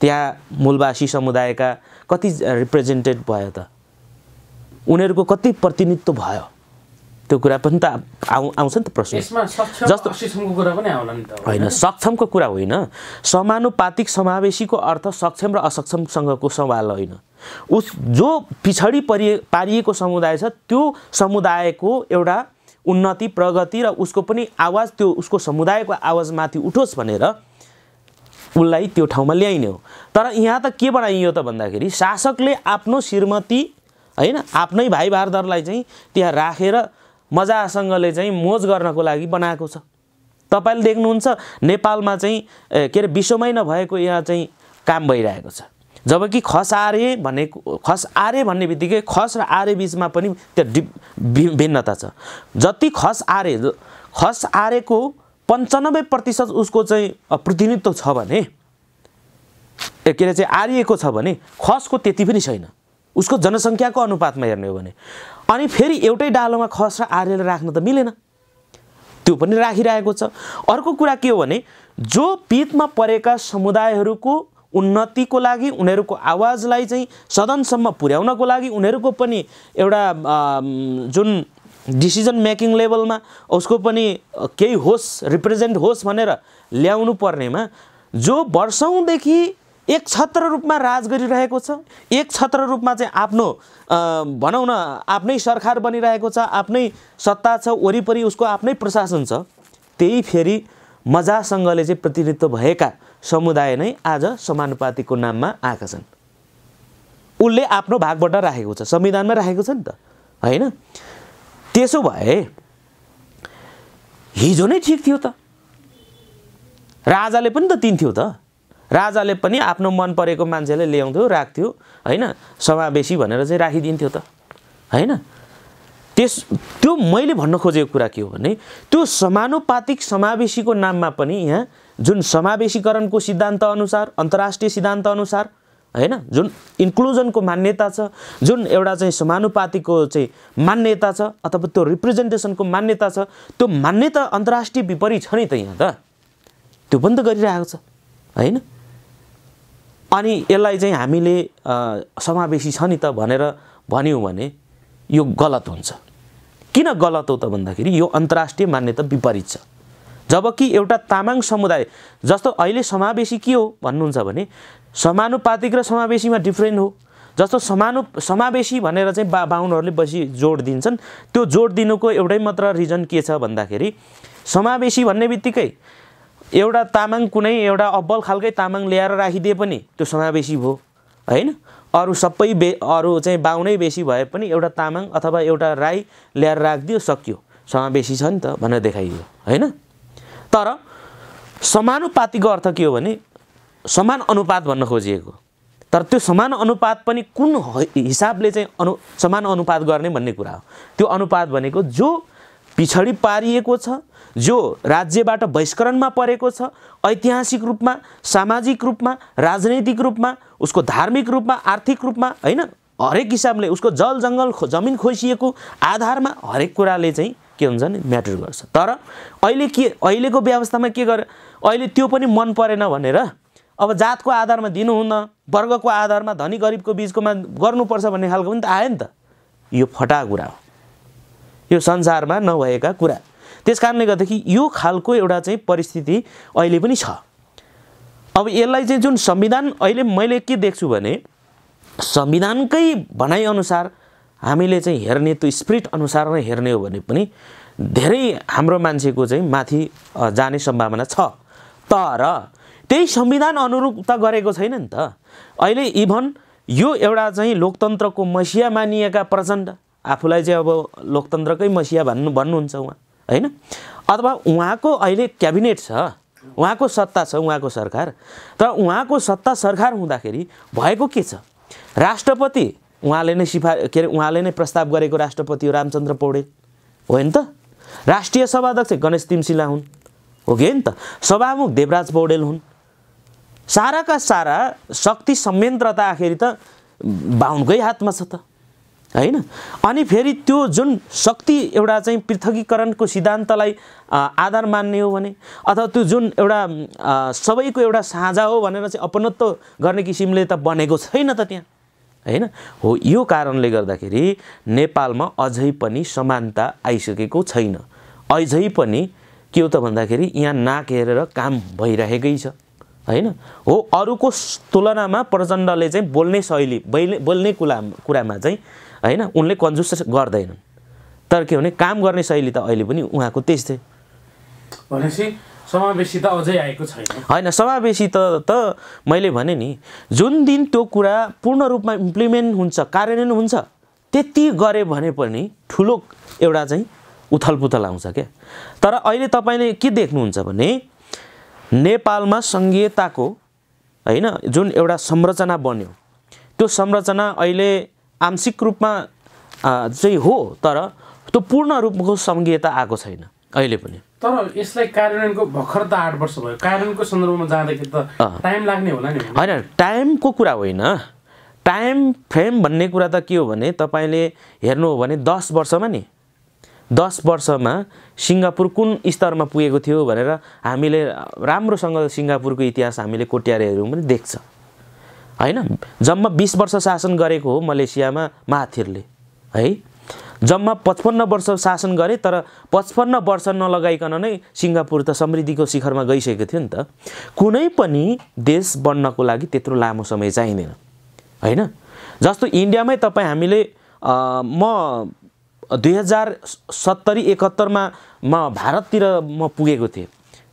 त्यहाँ मूलवासी समुदायका कति रिप्रेजेन्टेड भयो त, उनीहरूको कति प्रतिनिधित्व भयो, त्यो कुरा पनि त आउ आउँछ नि त प्रश्न। जस्तो सक्षमको कुरा पनि आउला नि त हैन, सक्षमको कुरा होइन, समानुपातिक समावेशीको अर्थ सक्षम र असक्षमसँगको सवाल होइन। उस जो पिछडी पारिएको समुदाय छ त्यो समुदायको एउटा उन्नति प्रगति र उसको पनि आवाज त्यो उसको समुदायको आवाजमाथि उठोस् भनेर उसलाई त्यो ठाउँमा ल्याइने हो। तर यहाँ त के बनाइयो त भन्दाखेरि शासकले आफ्नो श्रीमती हैन आफ्नै भाइ भारदरलाई चाहिँ त्यहाँ राखेर मजासँगले चाहिँ मोज गर्नको लागि बनाएको छ। तपाईले देख्नुहुन्छ नेपालमा चाहिँ के अरे विश्वमै नभएको यहाँ चाहिँ काम भइरहेको छ, जबकि खस आरे भनेको खस आरे भन्ने बित्तिकै खस र आरे बीचमा पनि त्यो भिन्नता छ। जति खस आरे खस आरेको पन्चानब्बे प्रतिशत उसको चाहिँ प्रतिनिधित्व छ भने के अरे चाहिँ आर्यको छ भने खसको त्यति पनि छैन, उसको जनसङ्ख्याको अनुपातमा हेर्ने हो भने। अनि फेरि एउटै डालोमा खस र आर्यले राख्न त मिलेन, त्यो पनि राखिरहेको छ। अर्को कुरा के हो भने जो पीड़ितमा परेका समुदायहरूको उन्नतिको लागि उनीहरूको आवाजलाई चाहिँ सदनसम्म पुर्याउनको लागि उनीहरूको पनि एउटा जुन डिसिजन मेकिङ लेभलमा उसको पनि केही होस्, रिप्रेजेन्ट होस् भनेर ल्याउनु पर्नेमा जो वर्षौंदेखि एक छत्र रूपमा राज गरिरहेको छ, एक छत्र रूपमा चाहिँ आफ्नो भनौं न आफ्नै सरकार बनिरहेको छ, आफ्नै सत्ता छ, वरिपरि उसको आफ्नै प्रशासन छ, त्यही फेरि मजासँगले चाहिँ प्रतिनिधित्व भएका समुदाय नै आज समानुपातिको नाममा आएका छन्। उले आफ्नो भागबाट राखेको छ, संविधानमा राखेको छ नि त, हैन? त्यसो भए हिजो नै ठीक थियो त, राजाले पनि त तिन्थ्यो त, राजाले पनि आफ्नो मन परेको मान्छेले ल्याउँथ्यो राख्थ्यो, हैन? समावेशी भनेर चाहिँ राखिदिन्थ्यो त, हैन? त्यस त्यो मैले भन्न खोजेको कुरा के हो भने त्यो समानुपातिक समावेशीको नाममा पनि यहाँ जुन समावेशीकरणको सिद्धान्त अनुसार, अन्तर्राष्ट्रिय सिद्धान्त अनुसार, हैन, जुन इन्क्लुजनको मान्यता छ, जुन एउटा चाहिँ समानुपातिको चाहिँ मान्यता छ अथवा त्यो रिप्रेजेन्टेसनको मान्यता छ, त्यो मान्यता अन्तर्राष्ट्रिय विपरीत छ नि त यहाँ त, त्यो पनि त गरिरहेको छ, हैन? अनि यसलाई चाहिँ हामीले समावेशी छ नि त भनेर भन्यौ भने यो गलत हुन्छ। किन गलत हो त भन्दाखेरि यो अन्तर्राष्ट्रिय मान्यता विपरीत छ। जबकि एउटा तामाङ समुदाय जस्तो अहिले समावेशी के हो भन्नुहुन्छ भने समानुपातिक र समावेशीमा डिफरेन्ट हो। जस्तो समानु समावेशी भनेर चाहिँ बा बाहुनहरूले बेसी जोड दिन्छन्, त्यो जोड दिनुको एउटै मात्र रिजन के छ भन्दाखेरि समावेशी भन्ने बित्तिकै एउटा तामाङ कुनै एउटा अब्बल खालकै तामाङ ल्याएर राखिदिए पनि त्यो समावेशी भयो, हैन? अरु सबै बे अरु चाहिँ बाहुनै बेसी भए पनि एउटा तामाङ अथवा एउटा राई ल्याएर राखिदियो, सक्यो, समावेशी छ नि त भनेर देखाइयो, हैन? तर समानुपातिको अर्थ के हो भने समान अनुपात भन्न खोजिएको, तर त्यो समान अनुपात पनि कुन हिसाबले चाहिँ अनु समान अनुपात गर्ने भन्ने कुरा हो। त्यो अनुपात भनेको जो पिछडी पारिएको छ, जो राज्यबाट बहिष्करणमा परेको छ, ऐतिहासिक रूपमा, सामाजिक रूपमा, राजनीतिक रूपमा, उसको धार्मिक रूपमा, आर्थिक रूपमा, हैन, हरेक हिसाबले उसको जल जंगल जमिन खोसिएको आधारमा हरेक कुराले चाहिँ के हुन्छ नि म्याटर गर्छ। तर अहिले के अहिलेको व्यवस्थामा के गरे, अहिले त्यो पनि मन परेन भनेर अब जातको आधारमा दिनु हुन्न, वर्गको आधारमा धनी गरिबको बीचकोमा गर्नुपर्छ भन्ने खालको पनि त आयो नि त। यो फटा कुरा हो, यो संसारमा नभएका कुरा। त्यसकारणले गर्दाखेरि यो खालको एउटा चाहिँ परिस्थिति अहिले पनि छ। अब यसलाई चाहिँ जुन संविधान अहिले मैले के देख्छु भने संविधानकै भनाइ अनुसार हामीले चाहिँ हेर्ने, त्यो स्पिरिट अनुसार नै हेर्ने हो भने पनि धेरै हाम्रो मान्छेको चाहिँ माथि जाने सम्भावना छ। तर त्यही संविधान अनुरूप त गरेको छैन नि त। अहिले इभन यो एउटा चाहिँ लोकतन्त्रको मसिया मानिएका प्रचण्ड, आफूलाई चाहिँ अब लोकतन्त्रकै मसिया भन्नु भन्नुहुन्छ उहाँ, हैन? अथवा उहाँको अहिले क्याबिनेट छ, उहाँको सत्ता छ, उहाँको सरकार। तर उहाँको सत्ता सरकार हुँदाखेरि भएको के छ, राष्ट्रपति उहाँले नै सिफा के अरे उहाँले नै प्रस्ताव गरेको राष्ट्रपति हो रामचन्द्र पौडेल, हो नि त? राष्ट्रिय सभाध्यक्ष गणेश तिमसिला हुन्, हो कि नि त? सभामुख देवराज पौडेल हुन्। साराका सारा शक्ति संयन्त्र त आखिरी त बाहुनकै हातमा छ त, हैन? अनि फेरि त्यो जुन शक्ति एउटा चाहिँ पृथकीकरणको सिद्धान्तलाई आधार मान्ने हो भने अथवा त्यो जुन एउटा सबैको एउटा साझा हो भनेर चाहिँ अपनत्व गर्ने किसिमले त बनेको छैन त त्यहाँ, हैन? हो, यो कारणले गर्दाखेरि नेपालमा अझै पनि समानता आइसकेको छैन। अझै पनि के हो त भन्दाखेरि यहाँ नाक हेरेर काम भइरहेकै छ, हैन? हो, अरूको तुलनामा प्रचण्डले चाहिँ बोल्ने शैली बोल्ने कुरा कुरामा चाहिँ, हैन, उनले कन्जुस गर्दैनन्, तर के भने काम गर्ने शैली त अहिले पनि उहाँको त्यस्तै। भनेपछि समावेशी त अझै आएको छैन, हैन? समावेशी त त मैले भने नि जुन दिन त्यो कुरा पूर्ण रूपमा इम्प्लिमेन्ट हुन्छ, कार्यान्वयन हुन्छ, त्यति गरे भने पनि ठुलो एउटा चाहिँ उथलपुथल आउँछ क्या। तर अहिले तपाईँले के देख्नुहुन्छ भने नेपालमा संघीयताको, हैन, जुन एउटा संरचना बन्यो त्यो संरचना अहिले आंशिक रूपमा चाहिँ हो, तर त्यो पूर्ण रूपको संघीयता आएको छैन अहिले पनि। तर यसलाई कार्यान्वयनको भर्खर त आठ वर्ष भयो, कार्यान्वयनको सन्दर्भमा जाँदाखेरि त टाइम लाग्ने होला नि, हैन? टाइमको कुरा होइन, टाइम फ्रेम भन्ने कुरा त के हो भने तपाईँले हेर्नु हो भने दस वर्षमा नि दस वर्षमा सिंगापुर कुन स्तरमा पुगेको थियो भनेर हामीले राम्रोसँग सिंगापुरको इतिहास हामीले कोट्याएर हेर्यौँ भने देख्छ हैन। जम्मा बीस वर्ष शासन गरेको हो मलेसियामा महाथिरले है, जम्मा पचपन्न वर्ष शासन गरे तर पचपन्न वर्ष नलगाइकन नै सिंगापुर त समृद्धिको शिखरमा गइसकेको थियो नि त। कुनै पनि देश बन्नको लागि त्यत्रो लामो समय चाहिँदैन हैन। जस्तो इन्डियामै तपाईँ हामीले म दुई हजार सत्तरी एकहत्तरमा म भारततिर म पुगेको थिएँ,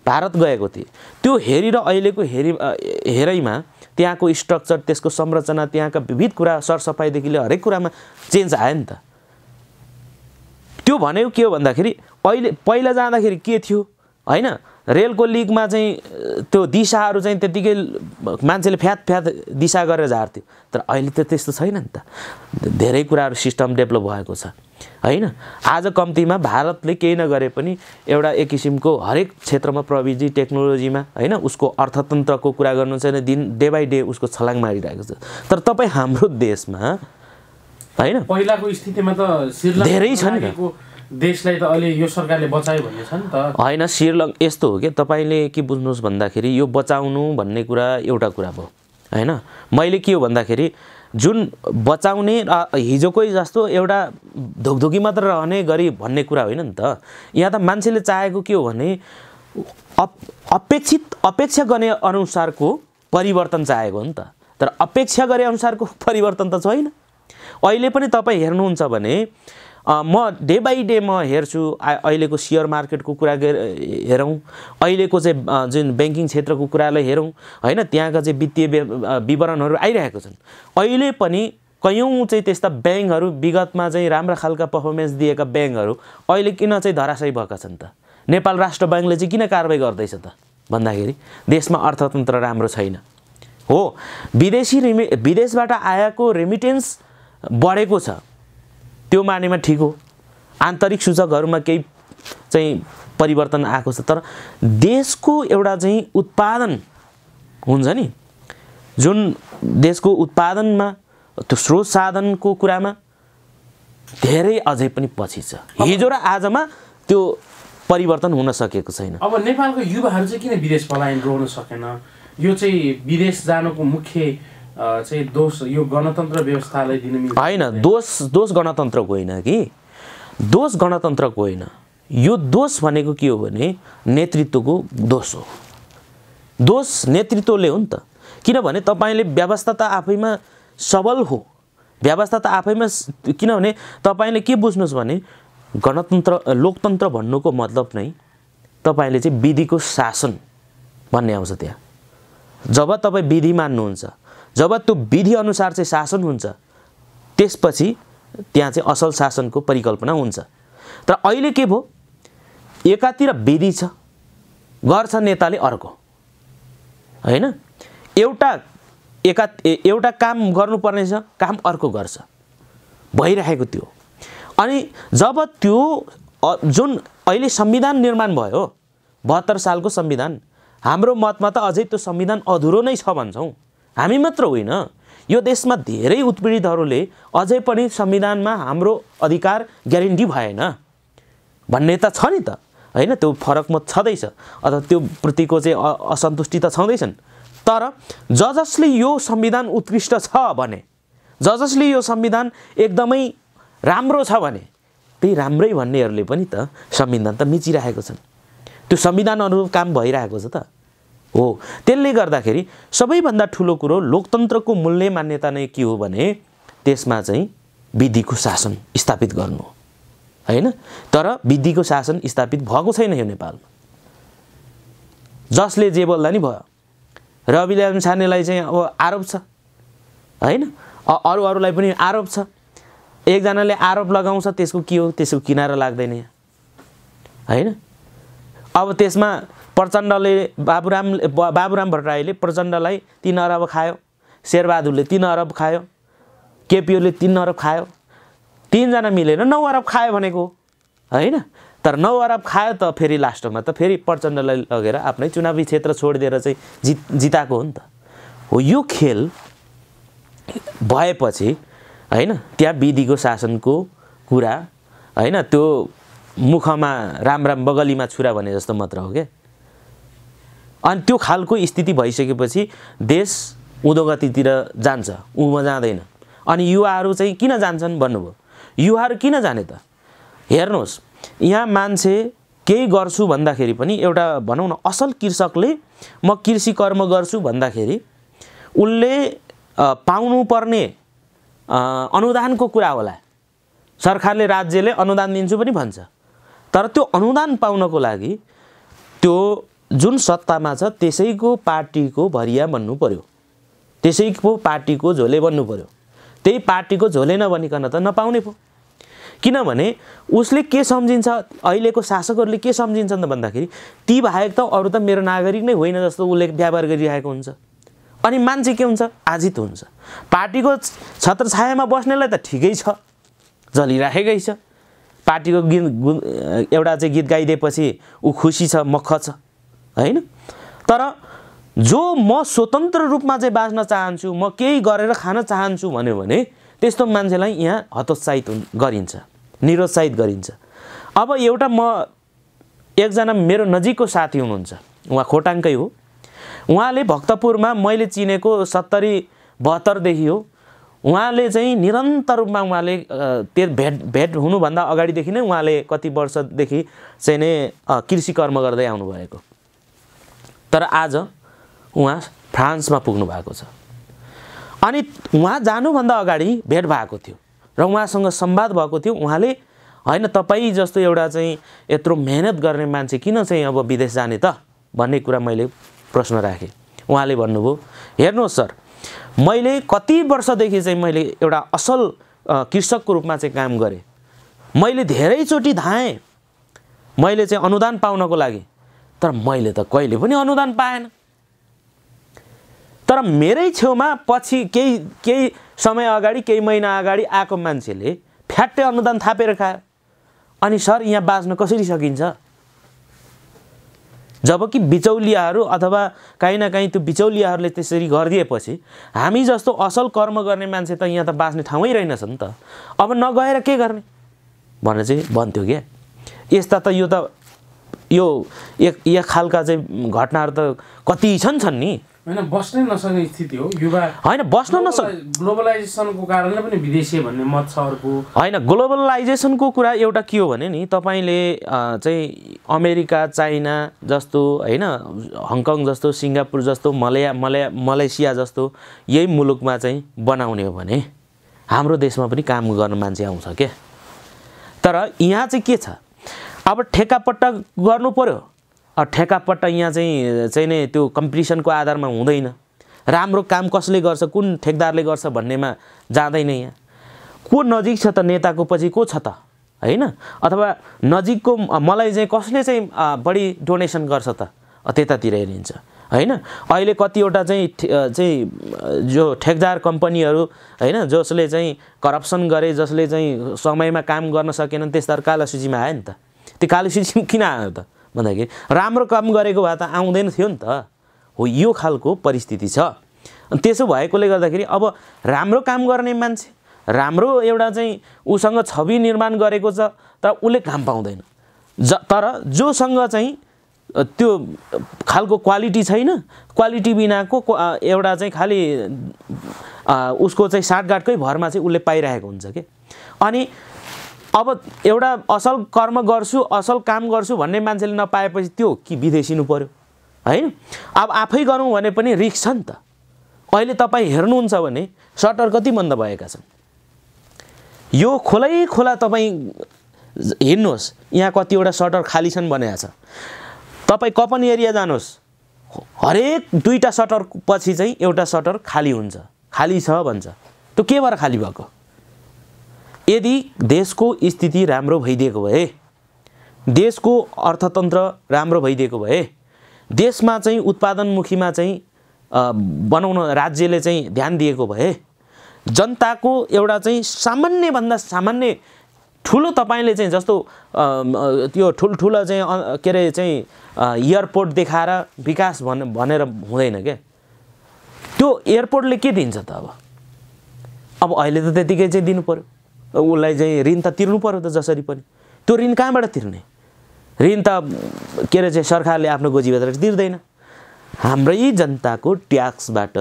भारत गएको थिएँ। त्यो हेरी र अहिलेको हेरी हेरैमा त्यहाँको स्ट्रक्चर, त्यसको संरचना, त्यहाँका विविध कुरा, सरसफाइदेखि लिएर हरेक कुरामा चेन्ज आयो नि त। त्यो भनेको के हो भन्दाखेरि अहिले पहिला जाँदाखेरि के थियो हैन, रेलको लिगमा चाहिँ त्यो दिशाहरू चाहिँ त्यतिकै मान्छेले फ्यात फ्यात दिशा गरेर झार्थ्यो, तर अहिले त त्यस्तो छैन नि त। धेरै कुराहरू सिस्टम डेभलप भएको छ हैन। आज कम्तीमा भारतले केही नगरे पनि एउटा एक किसिमको हरेक क्षेत्रमा प्रविधि टेक्नोलोजीमा हैन, उसको अर्थतन्त्रको कुरा गर्नु छैन, दिन डे बाई डे उसको छलाङ मारिरहेको छ। तर तपाईँ हाम्रो देशमा हैन पहिलाको स्थितिमा त श्रीलङ्का धेरै छ नि देशलाई त अहिले यो सरकारले बचायो भन्ने छ नि त हैन। श्रीलङ्का यस्तो हो के तपाईले के बुझ्नुस् भन्दाखेरि यो बचाउनु भन्ने कुरा एउटा कुरा भयो हैन। मैले के हो भन्दाखेरि जुन बचाउने हिजोकै जस्तो एउटा धुकधुकी मात्र रहने गरी भन्ने कुरा होइन नि त। यहाँ त मान्छेले चाहेको के हो भने अपेक्षित अपेक्षा गर्ने अनुसारको परिवर्तन चाहेको हो नि त, तर अपेक्षा गरे अनुसारको परिवर्तन त छैन। अहिले पनि तपाईँ हेर्नुहुन्छ भने म डे बाई डे म हेर्छु अहिलेको सेयर मार्केटको कुरा हेरौँ, अहिलेको चाहिँ जुन ब्याङ्किङ क्षेत्रको कुरालाई हेरौँ हैन, त्यहाँका चाहिँ वित्तीय विवरणहरू आइरहेको छन्। अहिले पनि कयौँ चाहिँ त्यस्ता ब्याङ्कहरू विगतमा चाहिँ राम्रा खालका पर्फर्मेन्स दिएका ब्याङ्कहरू अहिले किन चाहिँ धराशयी भएका छन् त? नेपाल राष्ट्र ब्याङ्कले चाहिँ किन कारबाही गर्दैछ त भन्दाखेरि देशमा अर्थतन्त्र राम्रो छैन हो। विदेशी रिमि विदेशबाट आएको रेमिटेन्स बढेको छ, त्यो मानेमा ठिक हो, आन्तरिक सूचकहरूमा केही चाहिँ परिवर्तन आएको छ, तर देशको एउटा चाहिँ उत्पादन हुन्छ नि, जुन देशको उत्पादनमा त्यो स्रोत साधनको कुरामा धेरै अझै पनि पछि छ। हिजो र आजमा त्यो परिवर्तन हुन सकेको छैन। अब नेपालको युवाहरू चाहिँ किन विदेश पलायन रोक्न सकेन? यो चाहिँ विदेश जानुको मुख्य चाहिँ दोष यो गणतन्त्र व्यवस्थालाई दिनु मिल्छ हैन। दोष दोष गणतन्त्रको होइन कि, दोष गणतन्त्रको होइन, यो दोष भनेको के हो भने नेतृत्वको दोष हो। दोष नेतृत्वले हो नि त, किनभने तपाईँले व्यवस्था त आफैमा सबल हो, व्यवस्था त आफैमा, किनभने तपाईँले के बुझ्नुहोस् भने गणतन्त्र लोकतन्त्र भन्नुको मतलब नै तपाईँले चाहिँ विधिको शासन भन्ने आउँछ त्यहाँ। जब तपाईँ विधि मान्नुहुन्छ, जब त्यो विधि अनुसार चाहिँ शासन हुन्छ, त्यसपछि त्यहाँ चाहिँ असल शासनको परिकल्पना हुन्छ। तर अहिले के भयो, एकातिर विधि छ, गर्छ नेताले अर्को हैन, एउटा एका एउटा काम गर्नुपर्ने छ, काम अर्को गर्छ, भइरहेको त्यो। अनि जब त्यो जुन अहिले संविधान निर्माण भयो बहत्तर सालको संविधान, हाम्रो मतमा त अझै त्यो संविधान अधुरो नै छ भन्छौँ हामी मात्र होइन, यो देशमा धेरै उत्पीडितहरूले अझै पनि संविधानमा हाम्रो अधिकार ग्यारेन्टी भएन भन्ने त छ नि त हैन। त्यो फरक मत छँदैछ अथवा त्यो प्रतिको चाहिँ असन्तुष्टि त छँदैछन्, तर ज जसले यो संविधान उत्कृष्ट छ भने, ज जसले यो संविधान एकदमै राम्रो छ भने, त्यही राम्रै भन्नेहरूले पनि त संविधान त मिचिरहेको छन्, त्यो संविधान अनुरूप काम भइरहेको छ त हो। त्यसले गर्दाखेरि सबैभन्दा ठुलो कुरो लोकतन्त्रको मूल्य मान्यता नै के हो भने त्यसमा चाहिँ विधिको शासन स्थापित गर्नु हैन, तर विधिको शासन स्थापित भएको छैन यो नेपालमा। जसले जे बोल्दा नि भयो, रवि लामी छानेलाई चाहिँ अब आरोप छ हैन, अरू अरूलाई पनि आरोप छ, एकजनाले आरोप लगाउँछ त्यसको के हो, त्यसको किनारा लाग्दैन यहाँ हैन। अब त्यसमा प्रचण्डले बाबुराम बाबुराम भट्टराईले प्रचण्डलाई तीन अरब खायो, शेरबहादुरले तीन अरब खायो, केपीओलीले तीन अरब खायो, तीनजना मिलेर नौ अरब खायो भनेको होइन। तर नौ अरब खायो त फेरि लास्टमा त फेरि प्रचण्डलाई लगेर आफ्नै चुनावी क्षेत्र छोडिदिएर चाहिँ जित जिताएको हो नि त हो। यो खेल भएपछि होइन त्यहाँ विधिको शासनको कुरा होइन, त्यो मुखमा राम राम बगलीमा छुरा भने जस्तो मात्र हो क्या। अनि त्यो खालको स्थिति भइसकेपछि देश उद्योगतितिर जान्छ, उमा जाँदैन। अनि युवाहरू चाहिँ किन जान्छन् भन्नुभयो, युवाहरू किन जाने त? हेर्नुहोस्, यहाँ मान्छे केही गर्छु भन्दाखेरि पनि एउटा भनौँ न असल कृषकले म कृषि कर्म गर्छु भन्दाखेरि उनले पाउनु पर्ने अनुदानको कुरा होला। सरकारले राज्यले अनुदान दिन्छु पनि भन्छ, तर त्यो अनुदान पाउनको लागि त्यो जुन सत्तामा छ त्यसैको पार्टीको भरिया बन्नु पर्यो, त्यसैको पार्टीको झोले बन्नु पर्यो। त्यही पार्टीको झोले नबनिकन त नपाउने पो, किनभने उसले के सम्झिन्छ, अहिलेको शासकहरूले के सम्झिन्छन् त भन्दाखेरि ती बाहेक त अरू त मेरो नागरिक नै होइन जस्तो उसले व्यवहार गरिरहेको हुन्छ। अनि मान्छे के हुन्छ, आजित हुन्छ। पार्टीको छत्रछायामा बस्नेलाई त ठिकै छ, जलिराखेकै छ, पार्टीको गीत एउटा चाहिँ गीत गाइदिएपछि ऊ खुसी छ, मख छ, हैन? तर जो म स्वतन्त्र रूपमा चाहिँ बाँच्न चाहन्छु, म केही गरेर खान चाहन्छु भन्यो भने त्यस्तो मान्छेलाई यहाँ हतोत्साहित गरिन्छ, निरुत्साहित गरिन्छ। अब एउटा म एकजना मेरो नजिकको साथी हुनुहुन्छ, उहाँ खोटाङकै हो। उहाँले भक्तपुरमा मैले चिनेको सत्तरी बहत्तरदेखि हो। उहाँले चाहिँ निरन्तर रूपमा उहाँले त्यो भेट भेट हुनुभन्दा अगाडिदेखि नै उहाँले कति वर्षदेखि चाहिँ नै कृषि कर्म गर्दै आउनुभएको, तर आज उहाँ फ्रान्समा पुग्नु भएको छ। अनि उहाँ जानुभन्दा अगाडि भेट भएको थियो र उहाँसँग संवाद भएको थियो। उहाँले होइन तपाईँ जस्तो एउटा चाहिँ यत्रो मेहनत गर्ने मान्छे किन चाहिँ अब विदेश जाने त भन्ने कुरा मैले प्रश्न राखेँ। उहाँले भन्नुभयो, हेर्नुहोस् सर, मैले कति वर्षदेखि चाहिँ मैले एउटा असल कृषकको रूपमा चाहिँ काम गरेँ, मैले धेरैचोटि धाएँ मैले चाहिँ अनुदान पाउनको लागि, तर मैले त कहिले पनि अनुदान पाएन। तर मेरै छेउमा पछि केही केही समय अगाडि, केही महिना अगाडि आएको मान्छेले फ्याट्टै अनुदान थापेर खायो। अनि सर यहाँ बाँच्न कसरी सकिन्छ? जबकि बिचौलियाहरू अथवा काहीँ न काहीँ त्यो बिचौलियाहरूले त्यसरी गरिदिएपछि हामी जस्तो असल कर्म गर्ने मान्छे त यहाँ त बाँच्ने ठाउँै रहेनछ नि त, अब नगएर के गर्ने भनेर चाहिँ भन्थ्यो क्या। यस्ता त यो त यो एक एक खालका चाहिँ घटनाहरू त कति छन् छन् नि, हैन? बस्नै नसक्ने स्थिति हो युवा, हैन? बस्न नसक्ने ग्लोबलाइजेसनको कारणले पनि विदेशी भन्ने मत छ अर्को, हैन? ग्लोबलाइजेसनको कुरा एउटा के हो भने नि, तपाईले चाहिँ अमेरिका, चाइना जस्तो, हैन, हङकङ जस्तो, सिंगापुर जस्तो, मलेया मले मलेसिया जस्तो यही मुलुकमा चाहिँ बनाउने हो भने हाम्रो देशमा पनि काम गर्न मान्छे आउँछ के। तर यहाँ चाहिँ के छ, अब ठेक्कापट्टा गर्नु पर्यो। अब ठेक्कापट्टा यहाँ चाहिँ चाहिँ नै त्यो कम्पिटिसनको आधारमा हुँदैन, राम्रो काम कसले गर्छ, कुन ठेकदारले गर्छ भन्नेमा जाँदैन। यहाँ को नजिक छ त नेताको पछि को छ त, हैन? अथवा नजिकको मलाई चाहिँ कसले चाहिँ बढी डोनेसन गर्छ त, त्यतातिर हेरिन्छ, हैन? अहिले कतिवटा चाहिँ चाहिँ जो ठेकदार कम्पनीहरू, हैन, जसले चाहिँ करप्सन गरे, जसले चाहिँ समयमा काम गर्न सकेनन्, त्यस्ता कालो सूचीमा आयो नि त। त्यो कालो सूचीमा किन आयो त भन्दाखेरि राम्रो काम गरेको भए त आउँदैन थियो नि त। हो, यो खालको परिस्थिति छ। अनि त्यसो भएकोले गर्दाखेरि अब राम्रो काम गर्ने मान्छे, राम्रो एउटा चाहिँ उसँग छवि निर्माण गरेको छ, तर उसले काम पाउँदैन। ज तर जोसँग चाहिँ त्यो खालको क्वालिटी छैन, क्वालिटी बिनाको एउटा चाहिँ खालि उसको चाहिँ साटगाटकै भरमा चाहिँ उसले पाइरहेको हुन्छ के। अनि अब एउटा असल कर्म गर्छु, असल काम गर्छु भन्ने मान्छेले नपाएपछि त्यो कि विदेशिनु पर्यो, हैन? अब आफै गरौँ भने पनि रिस्क छ नि त। अहिले तपाईँ हेर्नुहुन्छ भने सटर कति बन्द भएका छन्, यो खोलै खोला तपाईँ हिँड्नुहोस्, यहाँ कतिवटा सटर खाली छन् भनेको छ। तपाईँ कपन एरिया जानुहोस्, हरेक दुईवटा सटर पछि चाहिँ एउटा सटर खाली हुन्छ, खाली छ भन्छ। त्यो के भएर खाली भएको? यदि देशको स्थिति राम्रो भइदिएको भए, देशको अर्थतन्त्र राम्रो भइदिएको भए, देशमा चाहिँ उत्पादनमुखीमा चाहिँ बनाउन राज्यले चाहिँ ध्यान दिएको भए, जनताको एउटा चाहिँ सामान्यभन्दा सामान्य ठुलो, तपाईँले चाहिँ जस्तो त्यो ठुल्ठुलो चाहिँ के अरे चाहिँ एयरपोर्ट देखाएर विकास भन् भनेर हुँदैन क्या। त्यो एयरपोर्टले के दिन्छ त? अब अब अहिले त त्यतिकै चाहिँ दिनु पर्यो, उसलाई चाहिँ ऋण त तिर्नु पर्यो त जसरी पनि। त्यो ऋण कहाँबाट तिर्ने? ऋण त के अरे चाहिँ सरकारले आफ्नो गोजीबाट तिर्दैन, हाम्रै जनताको ट्याक्सबाट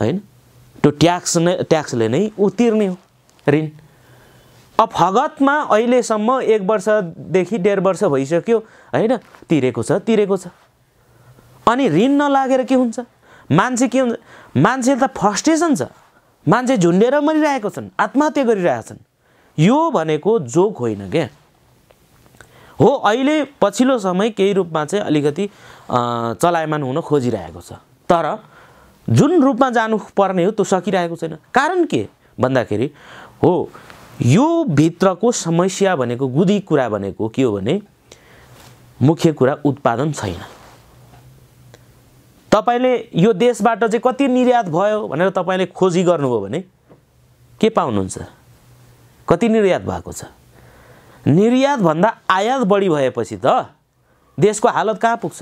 हैन, त्यो ट्याक्स नै ट्याक्सले नै उ तिर्ने हो ऋण। अब फगतमा अहिलेसम्म एक वर्षदेखि डेढ वर्ष भइसक्यो हैन, तिरेको छ तिरेको छ। अनि ऋण नलागेर के हुन्छ? मान्छे के हुन्छ? मान्छे त फ्रस्ट्रेसन छ, मान्छे झुन्डेर मरिरहेको छन्, आत्महत्या गरिरहेका छन्। यो भनेको जोक होइन के हो, अहिले पछिल्लो समय केही रूपमा चाहिँ अलिकति चलायमान हुन खोजिरहेको छ, तर जुन रूपमा जानु पर्ने हो त्यो सकिरहेको छैन। कारण के भन्दाखेरि हो, यो भित्रको समस्या भनेको गुदी कुरा भनेको के हो भने मुख्य कुरा उत्पादन छैन। तपाईले यो देशबाट चाहिँ कति निर्यात भयो भनेर तपाईले खोजी गर्नुभयो भने के पाउनुहुन्छ? कति निर्यात भएको छ? निर्यात भन्दा आयात बढी भएपछि त देशको हालत कहाँ पुग्छ?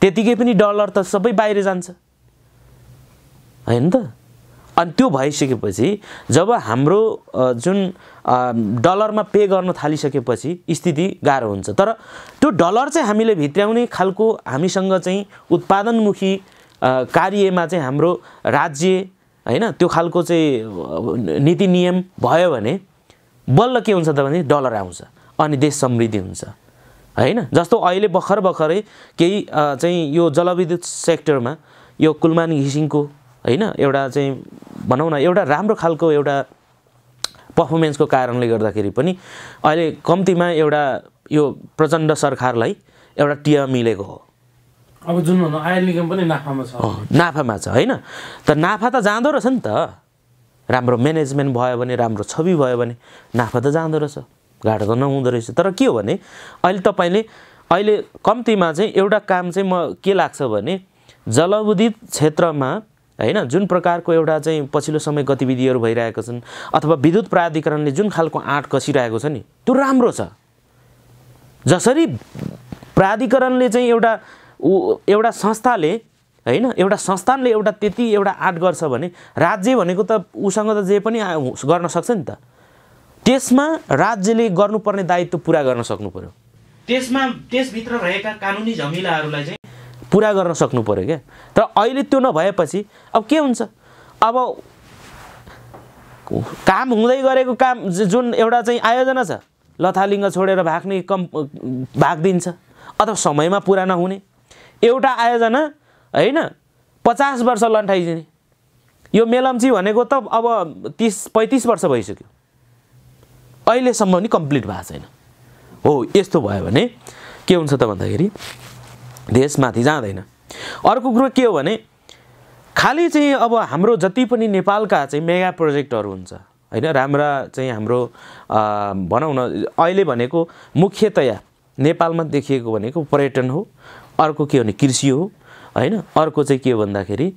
त्यतिकै पनि डलर त सबै बाहिर जान्छ हैन त। अनि त्यो भइसकेपछि जब हाम्रो जुन डलरमा पे गर्न थालिसकेपछि स्थिति गाह्रो हुन्छ, तर त्यो डलर चाहिँ हामीले भित्र्याउने खालको हामीसँग चाहिँ उत्पादनमुखी कार्यमा चाहिँ हाम्रो राज्य हैन त्यो खालको चाहिँ नीति नियम भयो भने बल्ल के हुन्छ त भने डलर आउँछ अनि देश समृद्धि हुन्छ हैन। जस्तो अहिले भर्खर भर्खरै केही चाहिँ यो जलविद्युत सेक्टरमा यो कुलमान घिसिङको हैन एउटा चाहिँ भनौं न एउटा राम्रो खालको एउटा पर्फर्मेन्सको कारणले गर्दाखेरि पनि अहिले कम्तीमा एउटा यो प्रचण्ड सरकारलाई एउटा टिया मिलेको हो। अब जुन भन्नु आयल निगम पनि नाफामा छ, नाफामा छ हैन, त नाफा त जाँदो रहेछ नि त। राम्रो म्यानेजमेन्ट भयो भने, राम्रो छवि भयो भने नाफा त जाँदो रहेछ, घाटा त नहुँदो रहेछ। तर के हो भने अहिले तपाईले अहिले कम्तीमा चाहिँ एउटा काम चाहिँ म के लाग्छ भने जलविद्युत क्षेत्रमा हैन जुन प्रकारको एउटा चाहिँ पछिल्लो समय गतिविधिहरू भइरहेका छन् अथवा विद्युत प्राधिकरणले जुन खालको आँट कसिरहेको छ नि त्यो राम्रो छ। जसरी प्राधिकरणले चाहिँ एउटा एउटा संस्थाले हैन एउटा संस्थानले एउटा त्यति एउटा आँट गर्छ भने राज्य भनेको त उसँग त जे पनि गर्न सक्छ नि त। त्यसमा राज्यले गर्नुपर्ने दायित्व पुरा गर्न सक्नु पर्यो, त्यसमा त्यसभित्र रहेका कानुनी झमेलाहरूलाई चाहिँ पूरा गर्न सक्नु पर्यो क्या। तर अहिले त्यो नभएपछि अब के हुन्छ? अब काम हुँदै गरेको काम जुन एउटा चाहिँ आयोजना छ लथालिङ्ग छोडेर भाग्ने कम भाग्दिन्छ अथवा समयमा पूरा नहुने, एउटा आयोजना हैन पचास वर्ष लन्ठाइदिने। यो मेलम्ची भनेको त अब तीस पैंतीस वर्ष भइसक्यो अहिलेसम्म पनि कम्प्लिट भएको छैन हो। यस्तो भयो भने के हुन्छ त भन्दाखेरि देशमाथि जाँदैन। अर्को कुरो के हो भने खाली चाहिँ अब हाम्रो जति पनि नेपालका चाहिँ मेगा प्रोजेक्टहरू हुन्छ हैन, राम्रा चाहिँ हाम्रो भनौँ न अहिले भनेको मुख्यतया नेपालमा देखिएको भनेको पर्यटन हो, अर्को के हो भने कृषि हो हैन, अर्को चाहिँ के हो भन्दाखेरि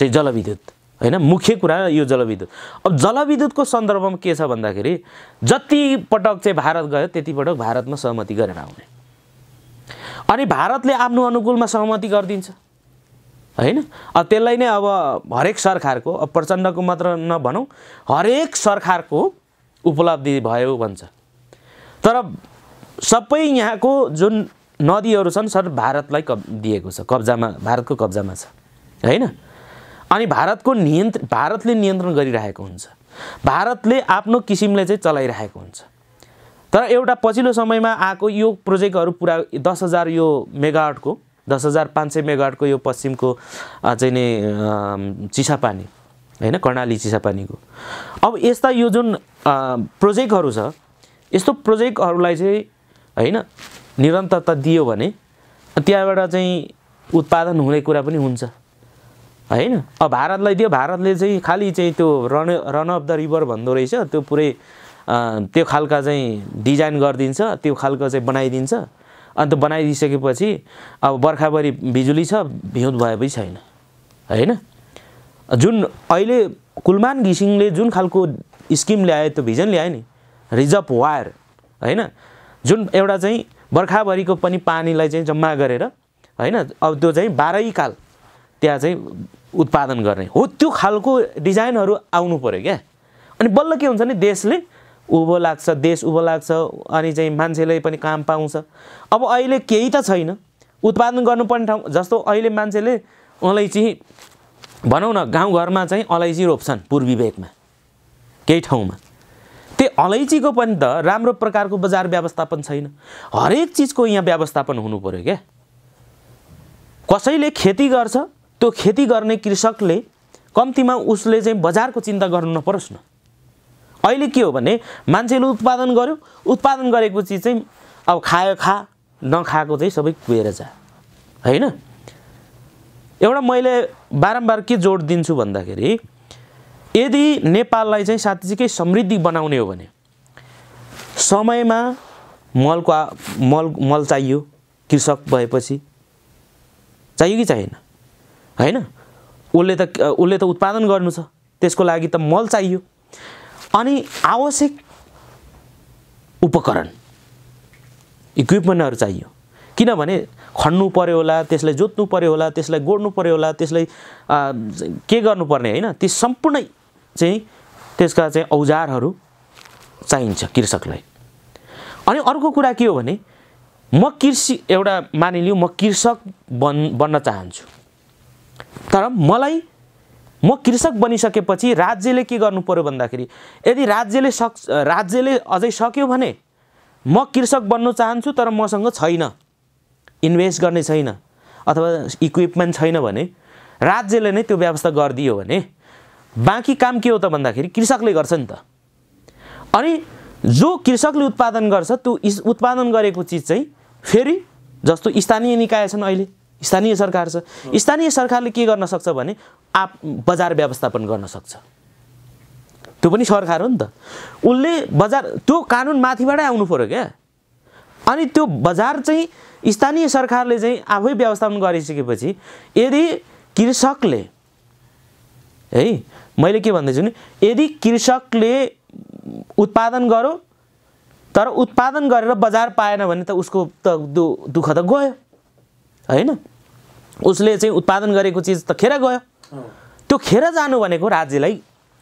चाहिँ जलविद्युत हैन, मुख्य कुरा यो जलविद्युत। अब जलविद्युतको सन्दर्भमा के छ भन्दाखेरि जति पटक चाहिँ भारत गयो त्यति पटक भारतमा सहमति गरेर आउने, अनि भारतले आफ्नो अनुकूलमा सहमति गरिदिन्छ हैन। अब त्यसलाई नै अब हरेक सरकारको, अब प्रचण्डको मात्र नभनौँ हरेक सरकारको उपलब्धि भयो भन्छ, तर सबै यहाँको जुन नदीहरू छन् सर भारतलाई कब दिएको छ, कब्जामा भारतको कब्जामा छ हैन। अनि भारतको नियन्त्रण भारतले नियन्त्रण गरिरहेको हुन्छ, भारतले आफ्नो किसिमले चाहिँ चलाइरहेको हुन्छ। तर एउटा पछिल्लो समयमा आएको यो प्रोजेक्टहरू पुरा दस हजार यो मेगावाटको दस हजार पाँच सय मेगावाटको यो पश्चिमको चाहिँ नि चिसापानी हैन कर्णाली चिसापानीको, अब यस्ता यो जुन प्रोजेक्टहरू छ यस्तो प्रोजेक्टहरूलाई चाहिँ हैन निरन्तरता दियो भने त्यहाँबाट चाहिँ उत्पादन हुने कुरा पनि हुन्छ हैन। अब भारतलाई दियो, भारतले चाहिँ खालि चाहिँ त्यो run run of the river भन्दो रहेछ, त्यो पुरै त्यो खालका चाहिँ डिजाइन गरिदिन्छ, त्यो खालको चाहिँ बनाइदिन्छ, अन्त बनाइदिइसकेपछि अब बर्खाभरि बिजुली छ हिउँद भएपछि छैन हैन। जुन अहिले कुलमान घिसिङले जुन खालको स्किम ल्यायो त्यो भिजन ल्यायो नि रिजर्भ वायर हैन, जुन एउटा चाहिँ बर्खाभरिको पनि पानीलाई चाहिँ जम्मा गरेर हैन अब त्यो चाहिँ बाह्रैकाल त्यहाँ चाहिँ उत्पादन गर्ने हो, त्यो खालको डिजाइनहरू आउनु पर्यो क्या। अनि बल्ल के हुन्छ नि देशले उभो लाग्छ, देश उभो लाग्छ, अनि चाहिँ मान्छेले पनि काम पाउँछ। अब अहिले केही त छैन उत्पादन गर्नुपर्ने ठाउँ, जस्तो अहिले मान्छेले अलैँची भनौं न गाउँघरमा चाहिँ अलैँची रोप्छन् पूर्वी भेगमा केही ठाउँमा, त्यो अलैँचीको पनि त राम्रो प्रकारको बजार व्यवस्थापन छैन। हरेक चीजको यहाँ व्यवस्थापन हुनु पर्यो के। कसैले खेती गर्छ त्यो खेती गर्ने कृषकले कम्तीमा उसले चाहिँ बजारको चिन्ता गर्नु नपरोस् न। अहिले के हो भने मान्छेले उत्पादन गर्यो, उत्पादन गरेपछि चाहिँ अब खायो खा, नखाएको चाहिँ सबै कुएर जा, हैन। एउटा मैले बारम्बार के जोड दिन्छु भन्दाखेरि यदि नेपाललाई चाहिँ साँच्चीकै समृद्धि बनाउने हो भने समयमा मलको मल मल चाहियो, कृषक भएपछि चाहियो कि चाहिएन, हैन। उसले त उसले त उत्पादन गर्नु छ, त्यसको लागि त मल चाहियो, अनि आवश्यक उपकरण इक्विपमेन्टहरु चाहियो, किनभने खन्नु पर्यो होला, त्यसलाई जोत्नु पर्यो होला, त्यसलाई गोड्नु पर्यो होला, त्यसलाई के गर्नु पर्ने, हैन। ती सम्पूर्ण चाहिँ त्यसका चाहिँ औजारहरु चाहिन्छ कृषकलाई। अनि अर्को कुरा के हो भने म कृषि एउटा मानिलियो म कृषक बन बन्न चाहन्छु, तर मलाई म कृषक बनिसकेपछि राज्यले के गर्नु पर्यो भन्दाखेरि यदि राज्यले सक्छ, राज्यले अझै सक्यो भने म कृषक बन्न चाहन्छु तर मसँग छैन, इन्भेस्ट गर्ने छैन अथवा इक्विपमेन्ट छैन भने राज्यले नै त्यो व्यवस्था गरिदियो भने बाँकी काम के हो त भन्दाखेरि कृषकले गर्छ नि त। अनि जो कृषकले उत्पादन गर्छ त्यो उत्पादन गरेको चिज चाहिँ फेरि जस्तो स्थानीय निकाय छन्, अहिले स्थानीय सरकार छ, स्थानीय सरकारले के गर्न सक्छ भने आप बजार व्यवस्थापन गर्न सक्छ, त्यो पनि सरकार हो नि त। उसले बजार त्यो कानुन माथिबाटै आउनु पर्यो क्या। अनि त्यो बजार चाहिँ स्थानीय सरकारले चाहिँ आफै व्यवस्थापन गरिसकेपछि यदि कृषकले है मैले के भन्दैछु नि यदि कृषकले उत्पादन गर्यो तर उत्पादन गरेर बजार पाएन भने त उसको त दुःख त गयो, हैन। उसले चाहिँ उत्पादन गरेको चीज त खेर गयो, त्यो खेर जानु भनेको राज्यलाई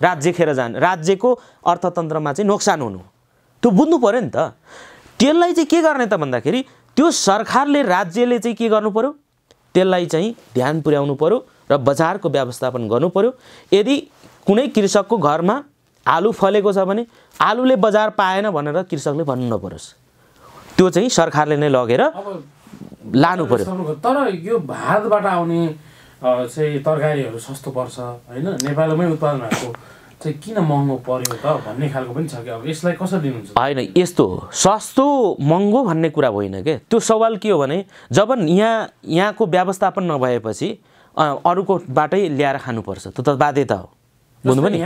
राज्य खेर जानु, राज्यको अर्थतन्त्रमा चाहिँ नोक्सान हुनु, त्यो बुझ्नु पर्यो नि त। त्यसलाई चाहिँ के गर्ने त भन्दाखेरि त्यो सरकारले राज्यले चाहिँ के गर्नु पर्यो, त्यसलाई चाहिँ ध्यान पुर्याउनु पर्यो र बजारको व्यवस्थापन गर्नु पर्यो। यदि कुनै कृषकको घरमा आलु फलेको छ भने आलुले बजार पाएन भनेर कृषकले भन्नु नपरोस्, त्यो चाहिँ सरकारले नै लगेर लानु पर्यो। तर यो भारतबाट आउने चाहिँ तरकारीहरू सस्तो पर्छ, हैन, नेपालमै उत्पादन भएको चाहिँ किन महँगो पर्यो त भन्ने खालको पनि छ कि। अब यसलाई कसरी लिनुहुन्छ? हैन, यस्तो हो, सस्तो महँगो भन्ने कुरा होइन के। त्यो सवाल के हो भने जब यहाँ यहाँको व्यवस्थापन नभएपछि अरूको बाटै ल्याएर खानुपर्छ, त्यो त बाध्यता हो, बुझ्नु पनि।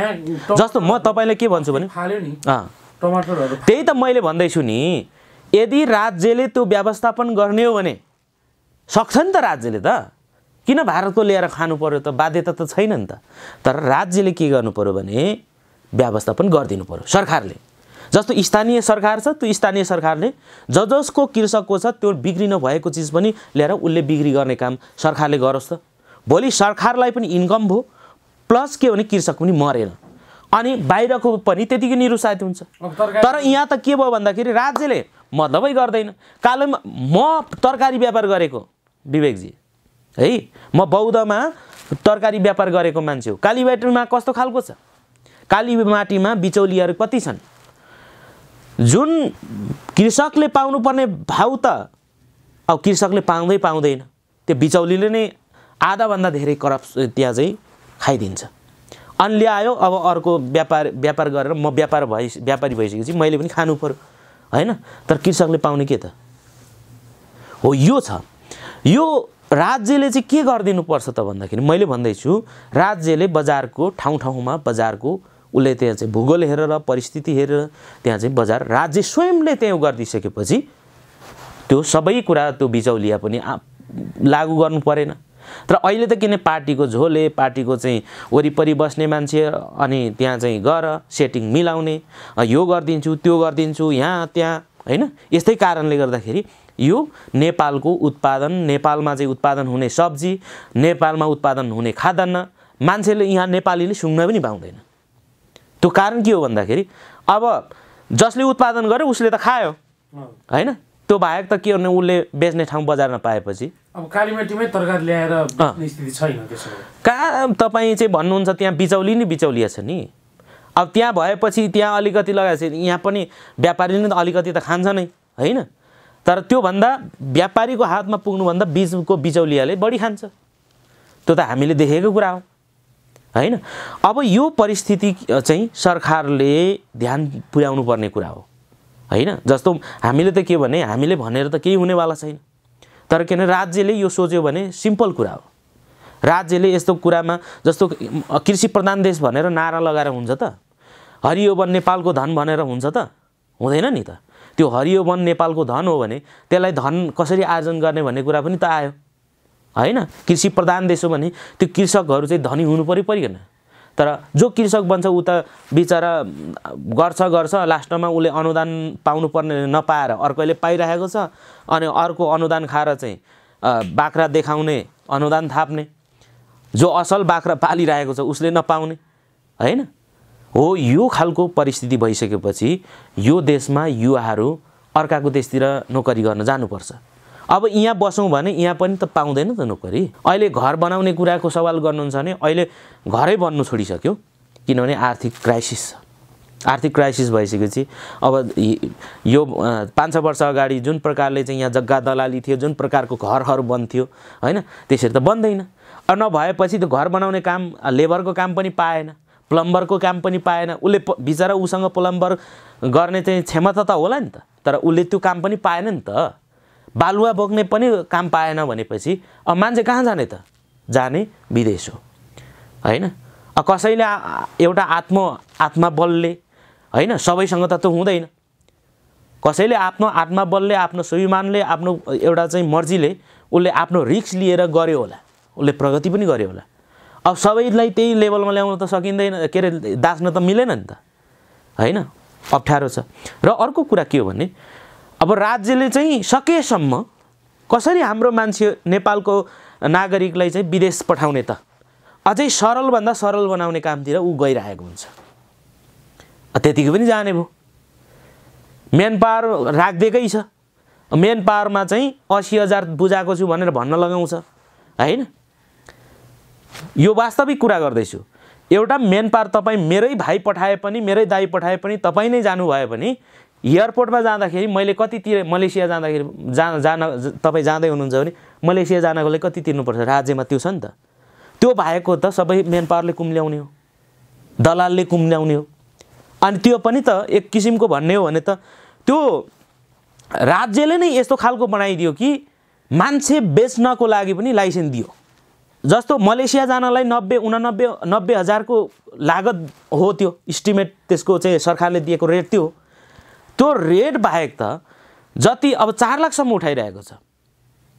जस्तो म तपाईँलाई के भन्छु भने टमाटरहरू त्यही त मैले भन्दैछु नि, यदि राज्यले त्यो व्यवस्थापन गर्ने हो भने सक्छ नि त राज्यले, त किन भारतको ल्याएर खानु पर्यो त, बाध्यता त छैन नि त। तर राज्यले के गर्नु पर्यो भने व्यवस्थापन गरिदिनु पर्यो सरकारले। जस्तो स्थानीय सरकार छ त्यो स्थानीय सरकारले ज जसको कृषकको छ त्यो बिक्री नभएको चिज पनि ल्याएर उसले बिक्री गर्ने काम सरकारले गरोस् त। भोलि सरकारलाई पनि इन्कम भयो, प्लस के भने कृषक पनि मरेन, अनि बाहिरको पनि त्यतिकै निरुत्साहित हुन्छ। तर यहाँ त के भयो भन्दाखेरि राज्यले मतलबै गर्दैन। कालमा म तरकारी व्यापार गरेको विवेकजी है, म बौद्धमा तरकारी व्यापार गरेको मान्छे हो। कालीमाटीमा कस्तो खालको छ, कालीमाटीमा बिचौलियाहरू कति छन्। जुन कृषकले पाउनुपर्ने भाउ त अब कृषकले पाउँदै पाउँदैन, त्यो बिचौलीले नै आधाभन्दा धेरै करप्सन त्यहाँ चाहिँ खाइदिन्छ। अनि ल्यायो अब अर्को व्यापार व्यापार गरेर म व्यापार भइ व्यापारी भइसकेपछि मैले पनि खानु पर्यो, हैन। तर कृषकले पाउने के त हो, यो छ। यो राज्यले चाहिँ के गरिदिनु पर्छ त भन्दाखेरि मैले भन्दैछु राज्यले बजारको ठाउँ ठाउँमा बजारको उसले त्यहाँ चाहिँ भूगोल हेरेर परिस्थिति हेरेर त्यहाँ चाहिँ बजार राज्य स्वयंले त्यहाँ गरिदिसकेपछि त्यो सबै कुरा त्यो बिचौलिया पनि लागू गर्नु परेन। तर अहिले त किन पार्टीको झोले, पार्टीको चाहिँ वरिपरि बस्ने मान्छे, अनि त्यहाँ चाहिँ गर सेटिङ मिलाउने, यो गरिदिन्छु त्यो गरिदिन्छु यहाँ त्यहाँ, हैन। यस्तै कारणले गर्दाखेरि यो नेपालको उत्पादन, नेपालमा चाहिँ उत्पादन हुने सब्जी, नेपालमा उत्पादन हुने खाद्यान्न मान्छेले यहाँ नेपालीले सुँघ्न पनि पाउँदैन। त्यो कारण के हो भन्दाखेरि अब जसले उत्पादन गर्यो उसले त खायो हैन। त्यो बाहेक त के हो भने उले बेच्ने ठाउँ बजार नपाएपछि अब कालीमाटीमै तरकारी ल्याएर बेच्ने स्थिति छैन। त्यसो भए तपाई चाहिँ भन्नुहुन्छ त्यहाँ बिचौली नि बिचौलिया छ नि। अब त्यहाँ भएपछि त्यहाँ अलिकति लगाएपछि यहाँ पनि व्यापारीले अलिकति त खान्छ नै हैन। तर त्यो भन्दा व्यापारीको हातमा पुग्नु भन्दा बीजको बिचौलियाले बढी खान्छ। त्यो त हामीले देखेको कुरा हो हैन। अब यो परिस्थिति चाहिँ सरकारले ध्यान पुर्याउनु पर्ने कुरा हो हैन। जस्तो हामीले त के भने हामीले भनेर त केही हुनेवाला छैन, तर किन राज्यले यो सोच्यो भने सिम्पल कुरा हो। राज्यले यस्तो कुरामा जस्तो कृषि प्रधान देश भनेर नारा लगाएर हुन्छ त? हरियो वन नेपालको धन भनेर हुन्छ त? हुँदैन नि त। त्यो हरियो वन नेपालको धन हो भने त्यसलाई धन कसरी आर्जन गर्ने भन्ने कुरा पनि त आयो हैन। कृषि प्रधान देश हो भने त्यो कृषकहरु चाहिँ धनी हुनु पर्यो पर्दैन। तर जो कृषक बन्छ उ त बिचारा गर्छ गर्छ लास्टमा उले अनुदान पाउनु पर्ने नपाएर अर्कोले पाइरहेको छ। अनि अर्को अनुदान खाएर चाहिँ बाख्रा देखाउने अनुदान थाप्ने, जो असल बाख्रा पालिरहेको छ उसले नपाउने हैन। हो यो खालको परिस्थिति भइसकेपछि यो देशमा युवाहरु अर्काको देशतिर नोकरी गर्न जानुपर्छ। अब यहाँ बसौं भने यहाँ पनि त पाउँदैन त नोकरी। अहिले घर बनाउने कुराको सवाल गर्नुहुन्छ भने अहिले घरै बन्नु छोडिसक्यो, किनभने आर्थिक क्राइसिस छ। आर्थिक क्राइसिस भइसकेपछि अब यो पाँच छ वर्ष अगाडि जुन प्रकारले चाहिँ यहाँ जग्गा दलाली थियो, जुन प्रकारको घरहरू बन्थ्यो हैन, त्यसरी त बन्दैन। अनि नभएपछि त्यो घर बनाउने काम लेबरको काम पनि पाएन, प्लम्बरको काम पनि पाएन। उले बिचारा उसँग प्लम्बर गर्ने चाहिँ क्षमता त होला नि त, तर उले त्यो काम पनि पाएन नि त। बालुवा बोक्ने पनि काम पाएन भनेपछि अब मान्छे कहाँ जाने त? जाने विदेश हो हैन। कसैले एउटा आत्म आत्मबलले हैन, सबैसँग त त्यो हुँदैन। कसैले आफ्नो आत्मबलले आफ्नो स्वाभिमानले आफ्नो एउटा चाहिँ मर्जीले उले आफ्नो रिस्क लिएर गर्यो होला, उले प्रगति पनि गर्यो होला। अब सबैलाई त्यही लेभलमा ल्याउन त सकिँदैन, के अरे दास्न त मिलेन नि त हैन। अप्ठ्यारो छ। र अर्को कुरा के हो भने अब राज्यले चाहिँ सकेसम्म कसरी हाम्रो मान्छे नेपालको नागरिकलाई चाहिँ विदेश पठाउने त अझै सरलभन्दा सरल बनाउने कामतिर ऊ गइरहेको हुन्छ। त्यतिको पनि जाने भयो। मेन पावर राखिदिएकै छ। मेन पावरमा चाहिँ असी हजार बुझाएको छु भनेर भन्न लगाउँछ हैन। यो वास्तविक कुरा गर्दैछु। एउटा मेन पावर तपाईँ मेरै भाइ पठाए पनि मेरै दाइ पठाए पनि तपाईँ नै जानुभयो भने एयरपोर्टमा जाँदाखेरि मैले कति तिरे? मलेसिया जाँदाखेरि जान जान तपाईँ जाँदै हुनुहुन्छ भने मलेसिया जानको लागि कति तिर्नुपर्छ? राज्यमा त्यो छ नि त। त्यो भएको त सबै मेन पावरले कुम्ल्याउने हो, दलालले कुम्ल्याउने हो। अनि त्यो पनि त एक किसिमको भन्ने हो भने त त्यो राज्यले नै यस्तो खालको बनाइदियो कि मान्छे बेच्नको लागि पनि लाइसेन्स दियो। जस्तो मलेसिया जानलाई नब्बे उनानब्बे नब्बे हजारको लागत हो, त्यो इस्टिमेट त्यसको चाहिँ सरकारले दिएको रेट त्यो। त्यो रेट बाहेक त जति अब चार लाखसम्म उठाइरहेको छ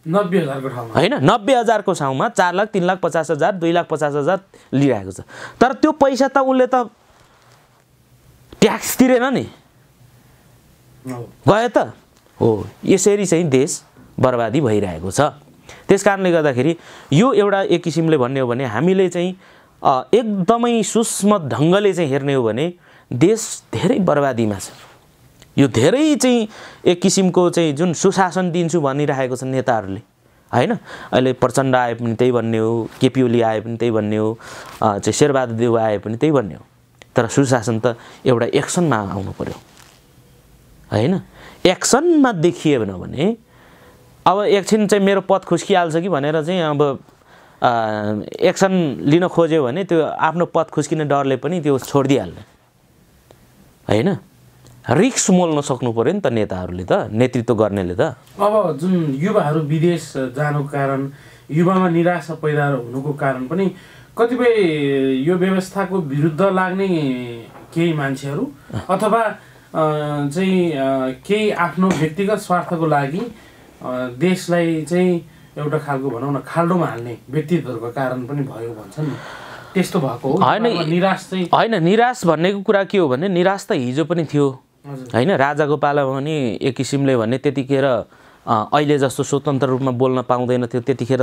नब्बे हजारको ठाउँमा हैन। नब्बे हजारको ठाउँमा चार लाख तीन लाख पचास हजार दुई लाख पचास हजार लिइरहेको छ। तर त्यो पैसा त उसले त ट्याक्स तिरेन नि, गयो त हो। यसरी चाहिँ देश बर्बादी भइरहेको छ। त्यस कारणले गर्दाखेरि यो एउटा एक किसिमले भन्ने हो भने हामीले चाहिँ एकदमै सूक्ष्म ढङ्गले चाहिँ हेर्ने हो भने देश धेरै बर्बादीमा छ। यो धेरै चाहिँ एक किसिमको चाहिँ जुन सुशासन दिन्छु भनिरहेको छ नेताहरूले हैन। अहिले प्रचण्ड आए पनि त्यही भन्ने हो, केपीओली आए पनि त्यही भन्ने हो, चाहिँ शेरबहादुर आए पनि त्यही भन्ने हो। तर सुशासन त एउटा एक्सनमा आउनु पर्यो हैन। एक्सनमा देखिएन भने अब एकछिन चाहिँ मेरो पद खुस्किहाल्छ कि भनेर चाहिँ अब एक्सन लिन खोज्यो भने त्यो आफ्नो पद खुस्किने डरले पनि त्यो छोडिदिइहाल्ने हैन। रिस्क मोल्न सक्नु पर्यो नि त नेताहरूले त, नेतृत्व गर्नेले त। अब जुन युवाहरू विदेश जानुको कारण, युवामा निराशा पैदा हुनुको कारण पनि कतिपय यो व्यवस्थाको विरुद्ध लाग्ने केही मान्छेहरू अथवा चाहिँ केही आफ्नो व्यक्तिगत स्वार्थको लागि देशलाई चाहिँ एउटा खालको भनौँ न खाल्डोमा हाल्ने व्यक्तित्वहरूको कारण पनि भयो भन्छन्। त्यस्तो भएको होइन? निराश चाहिँ होइन। निराश भन्नेको कुरा के हो भने निराश त हिजो पनि थियो हैन। राजाको पालामा पनि एक किसिमले भने त्यतिखेर अहिले जस्तो स्वतन्त्र रूपमा बोल्न पाउँदैन थियो। त्यतिखेर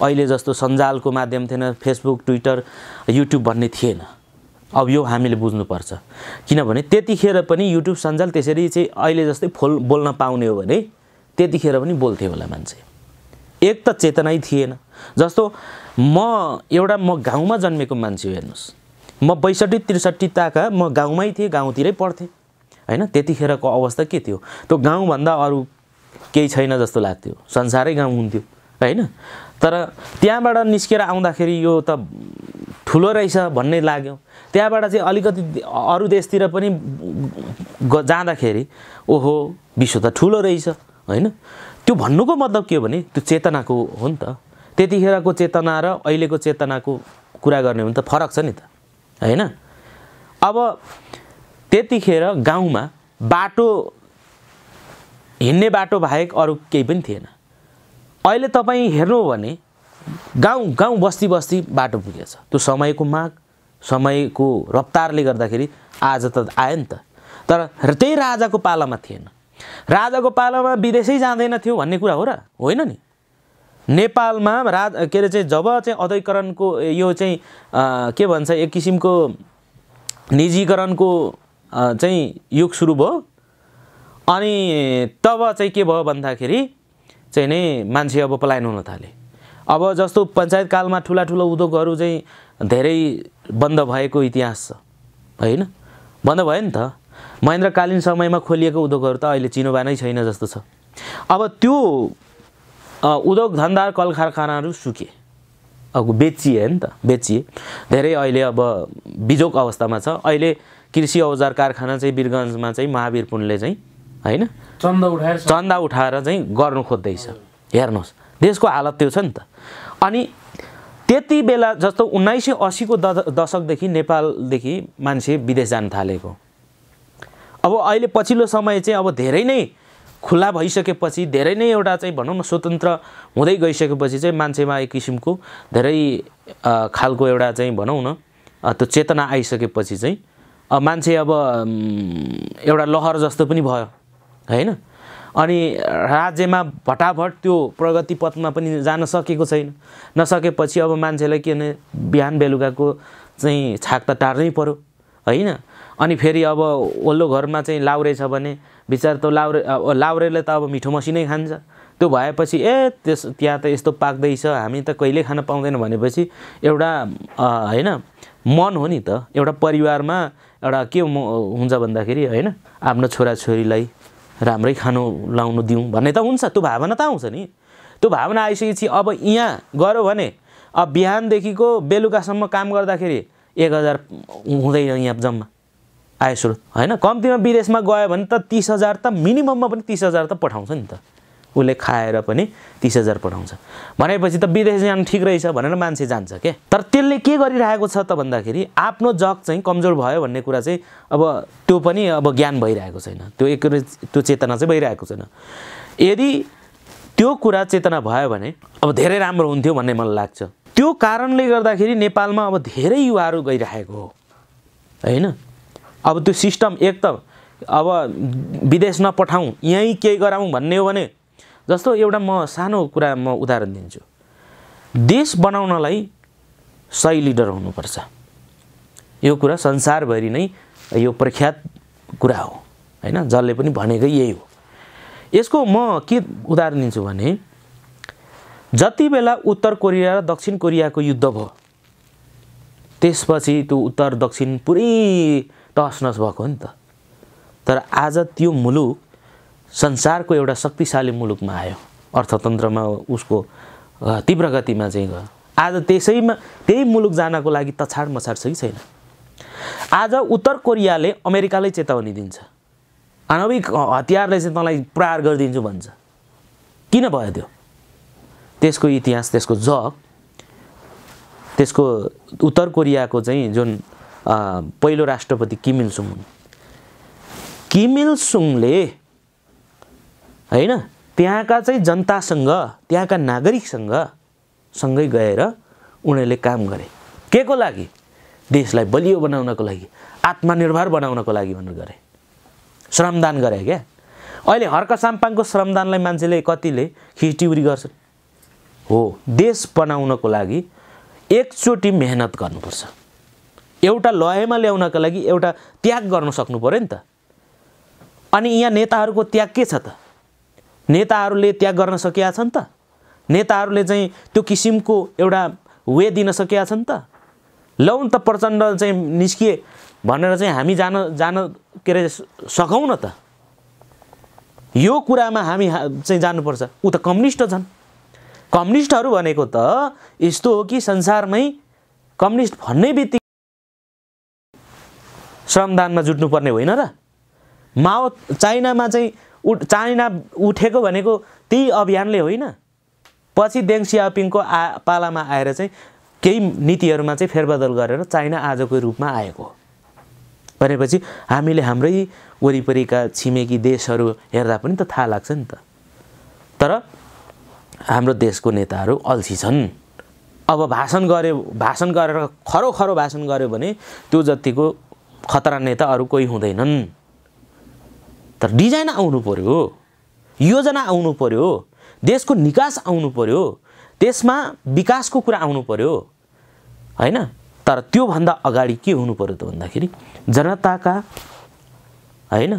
अहिले जस्तो सञ्जालको माध्यम थिएन, फेसबुक ट्विटर युट्युब भन्ने थिएन अब यो हामीले बुझ्नुपर्छ किनभने त्यतिखेर पनि युट्युब सञ्जाल त्यसरी चाहिँ अहिले जस्तै फोल बोल्न पाउने हो भने त्यतिखेर पनि बोल्थे होला मान्छे। एक त चेतनै थिएन। जस्तो म एउटा म गाउँमा जन्मेको मान्छे हो, हेर्नुस् म बैसठी त्रिसठी ताका म गाउँमै थिएँ, गाउँतिरै पढ्थेँ हैन। त्यतिखेरको अवस्था के थियो? त्यो गाउँभन्दा अरू केही छैन जस्तो लाग्थ्यो, संसारै गाउँ हुन्थ्यो हैन। तर त्यहाँबाट निस्केर आउँदाखेरि यो त ठुलो रहेछ भन्ने लाग्यो। त्यहाँबाट चाहिँ अलिकति अरू देशतिर पनि जाँदाखेरि ओहो विश्व त ठुलो रहेछ हैन। त्यो भन्नुको मतलब के हो भने त्यो चेतनाको हो नि त। त्यतिखेरको चेतना र अहिलेको चेतनाको कुरा गर्ने हो भने त फरक छ नि त हैन। अब त्यतिखेर गाउँमा बाटो हिँड्ने बाटो बाहेक अरू केही पनि थिएन। अहिले तपाईँ हेर्नु हो भने गाउँ गाउँ बस्ती बस्ती बाटो पुगेछ। त्यो समयको माग समयको रफ्तारले गर्दाखेरि आज त आयो नि त। तर त्यही राजाको पालामा थिएन। राजाको पालामा विदेशै जाँदैन थियो भन्ने कुरा हो र होइन नि। नेपालमा राज के अरे चाहिँ जब चाहिँ औद्योगिकरणको यो चाहिँ के भन्छ एक किसिमको निजीकरणको चाहिँ युग सुरु भयो अनि तब चाहिँ के भयो भन्दाखेरि चाहिँ नै मान्छे अब पलायन हुन थाले। अब जस्तो पंचायत कालमा ठुला ठुला उद्योगहरू चाहिँ धेरै बन्द भएको इतिहास छ हैन। बन्द भयो नि त। महेन्द्रकालीन समयमा खोलिएको उद्योगहरू त अहिले चिनोबानै छैन जस्तो छ। अब त्यो उद्योग धन्दा कल कारखानाहरू सुके, अब बेचिए नि त, बेचिए धेरै। अहिले अब बिजोक अवस्थामा छ। अहिले कृषि औजार कारखाना चाहिँ वीरगन्जमा चाहिँ महावीर पुनले चाहिँ हैन चन्दा उठाएर चन्दा उठाएर चाहिँ गर्नु खोज्दैछ। हेर्नुहोस् देशको हालत त्यो छ नि त। अनि त्यति बेला जस्तो उन्नाइस सौ अस्सी को दशकदेखि नेपालदेखि मान्छे विदेश जान थालेको। अब अहिले पछिल्लो समय चाहिँ अब धेरै नै खुला भइसकेपछि धेरै नै एउटा चाहिँ भनौँ न स्वतन्त्र हुँदै गइसकेपछि चाहिँ मान्छेमा एक किसिमको धेरै खालको एउटा चाहिँ भनौँ न त्यो चेतना आइसकेपछि चाहिँ मान्छे अब एउटा लहर जस्तो पनि भयो हैन। अनि राज्यमा भटाभट त्यो प्रगति पथमा पनि जान सकेको छैन। नसकेपछि अब मान्छेलाई के भने बिहान बेलुकाको चाहिँ छाक त टार्नै पर्यो हैन। अनि फेरि अब ओल्लो घरमा चाहिँ लाउरे छ भने बिचार त लाउरे लाउरेले त अब मिठो मसिनै खान्छ। त्यो भएपछि ए त्यस त्यहाँ त यस्तो पाक्दैछ हामी त कहिल्यै खान पाउँदैन भनेपछि एउटा हैन मन हो नि त। एउटा परिवारमा एउटा के हुन्छ भन्दाखेरि हैन आफ्नो छोराछोरीलाई राम्रै खानु लाउनु दिउँ भन्ने त हुन्छ। त्यो भावना त आउँछ नि। त्यो भावना आइसकेपछि अब यहाँ गऱ्यो भने अब बिहानदेखिको बेलुकासम्म काम गर्दाखेरि एक हजार हुँदैन यहाँ जम्मा आय स्रोत हैन। कम्तीमा विदेशमा गयो भने त तीस हजार त मिनिमममा पनि तीस हजार त पठाउँछ नि त। उसले खाएर पनि तीस हजार पठाउँछ भनेपछि त विदेश जानु ठिक रहेछ भनेर मान्छे जान्छ के। तर त्यसले के गरिरहेको छ त भन्दाखेरि आफ्नो जग चाहिँ कमजोर भयो भन्ने कुरा चाहिँ अब त्यो पनि अब ज्ञान भइरहेको छैन। त्यो एक त्यो चेतना चाहिँ भइरहेको छैन। यदि त्यो कुरा चेतना भयो भने अब धेरै राम्रो हुन्थ्यो भन्ने मलाई लाग्छ। त्यो कारणले गर्दाखेरि नेपालमा अब धेरै युवाहरू गइरहेको हो हैन। अब त्यो सिस्टम एक त अब विदेश नपठाउँ यहीँ केही गराउँ भन्ने हो भने जस्तो एउटा म सानो कुरा म उदाहरण दिन्छु। देश बनाउनलाई सही लिडर हुनुपर्छ। यो कुरा संसारभरि नै यो प्रख्यात कुरा हो हैन। जसले पनि भनेकै यही हो। यसको म के उदाहरण दिन्छु भने जति बेला उत्तर कोरिया र दक्षिण कोरियाको युद्ध भयो त्यसपछि त्यो उत्तर दक्षिण पुरै तहसनहस भएको नि त। तर आज त्यो मुलुक संसारको एउटा शक्तिशाली मुलुकमा आयो, अर्थतन्त्रमा उसको तीव्र गतिमा चाहिँ गयो। आज त्यसैमा त्यही मुलुक जानको लागि तछाड मछाड छ कि छैन? आज उत्तर कोरियाले अमेरिकालाई चेतावनी दिन्छ, आणविक हतियारले चाहिँ तँलाई प्रहार गरिदिन्छु भन्छ। किन भयो त्यो? त्यसको इतिहास, त्यसको जग, त्यसको उत्तर कोरियाको चाहिँ जुन पहिलो राष्ट्रपति किम इल सुङ हुन्, किम इल सुङले हैन त्यहाँका चाहिँ जनतासँग त्यहाँका नागरिकसँग सँगै गएर उनीहरूले काम गरे। के को लागि? देशलाई बलियो बनाउनको लागि, आत्मनिर्भर बनाउनको लागि भनेर गरे। श्रमदान गरे क्या। अहिले हर्क साम्पाङको श्रमदानलाई मान्छेले कतिले खिचीउरी गर्छन्। हो, देश बनाउनको लागि एकचोटि मेहनत गर्नुपर्छ। एउटा लयमा ल्याउनका लागि एउटा त्याग गर्न सक्नु पर्यो नि त। अनि यहाँ नेताहरुको त्याग के छ त? नेताहरुले त्याग गर्न सकेका छन् त? नेताहरुले चाहिँ त्यो किसिमको एउटा वे दिन सकेका छन् त? लौन त प्रचण्ड चाहिँ निस्किए भनेर चाहिँ हामी जान जान के रे सकौं न त? यो कुरामा हामी चाहिँ जानुपर्छ। उ त कम्युनिस्ट छन्। कम्युनिस्टहरु भनेको त यस्तो हो कि संसारमै कम्युनिस्ट भन्ने बित्तिकै श्रमदानमा जुट्नु पर्ने होइन र। माओ चाइनामा चाहिँ उठ चाइना उठेको भनेको त्यही अभियानले होइन। पछि देङ सियापिङको आ पालामा आएर चाहिँ केही नीतिहरुमा चाहिँ फेरबदल गरेर चाइना आजको रूपमा आएको हो। भनेपछि हामीले हाम्रै वरिपरिका छिमेकी देशहरु हेर्दा पनि त थाहा लाग्छ नि त। तर हाम्रो देशको नेताहरु अल्छी छन्। अब भाषण गरे भाषण गरेर खरो खरो भाषण गर्यो भने त्यो जतिको खतरा नेता अरु कोही हुँदैनन्। तर डिजाइन आउनु पर्यो, योजना आउनु पर्यो, देशको निकास आउनु पर्यो, त्यसमा विकासको कुरा आउनु पर्यो हैन। तर त्यो भन्दा अगाडि के हुनु पर्यो त भन्दाखेरि जनताका हैन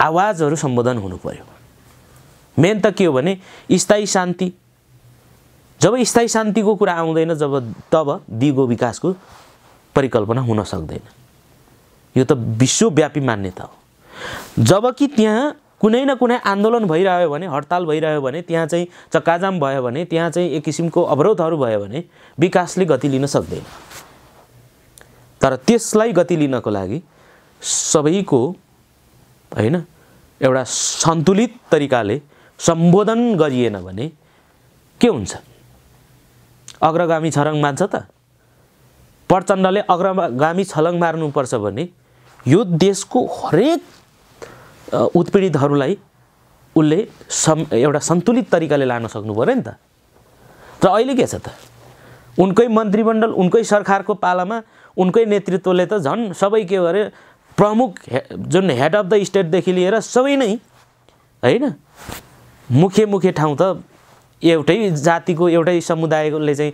आवाजहरु सम्बोधन हुनु पर्यो। मेन त के हो भने स्थायी शान्ति। जब स्थायी शान्तिको कुरा आउँदैन जब तब दिगो विकासको परिकल्पना हुन सक्दैन। यो त विश्वव्यापी मान्यता हो। जबकि त्यहाँ कुनै न कुनै आन्दोलन भइरह्यो भने, हडताल भइरह्यो भने, त्यहाँ चाहिँ चक्काजाम भयो भने, त्यहाँ चाहिँ एक किसिमको अवरोधहरु भयो भने विकासले गति लिन सक्दैन। तर त्यसलाई गति लिनको लागि सबैको हैन एउटा सन्तुलित तरिकाले सम्बोधन गरिएन भने के हुन्छ? अग्रगामी छलङ मान्छ त? प्रचण्डले अग्रगामी छलङ मार्नुपर्छ भने यो देशको हरेक उत्पीडितहरुलाई उले एउटा सन्तुलित तरिकाले लान सक्नु पर्यो नि त। तर अहिले के छ त? उनकै मन्त्रीमण्डल, उनकै सरकारको पालामा उनकै नेतृत्वले त झन् सबै के गरे प्रमुख जुन हेड अफ द स्टेट देखि लिएर सबै नै हैन मुख्य मुख्य ठाउँ त एउटै जातिको एउटै समुदायले चाहिँ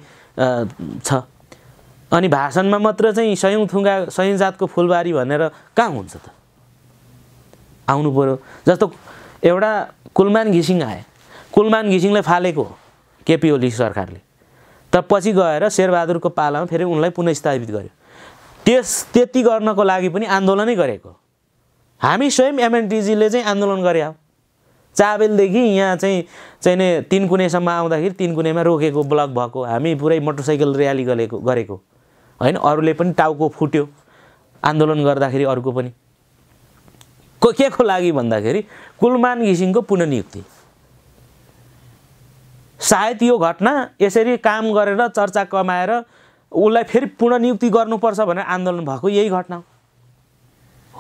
छ। अनि भाषणमा मात्र चाहिँ सयौं थुंगा सयौं जातको फुलबारी भनेर कहाँ हुन्छ त? आउनु पर्यो। जस्तो एउटा कुलमान घिसिङ आए, कुलमान घिसिङले फालेको केपीओली सरकारले, तर पछि गएर शेरबहादुरको पालामा फेरि उनलाई पुनर्स्थापित गर्यो। त्यस त्यति गर्नको लागि पनि आन्दोलनै गरेको हामी स्वयं एमएनटीजीले चाहिँ आन्दोलन गर्यो। चाबेलदेखि यहाँ चाहिँ चाहिने तीनकुनेसम्म आउँदाखेरि तीनकुनेमा रोकेको, ब्लक भएको, हामी पुरै मोटरसाइकल र्याली गरेको गरेको हैन। अरूले पनि टाउको फुट्यो आन्दोलन गर्दाखेरि अरूको पनि। को केको लागि भन्दाखेरि कुलमान घिसिङको पुनर्नियुक्ति। सायद यो घटना यसरी काम गरेर चर्चा कमाएर उलाई फेरि पुनर्नियुक्ति गर्नुपर्छ भनेर आन्दोलन भएको यही घटना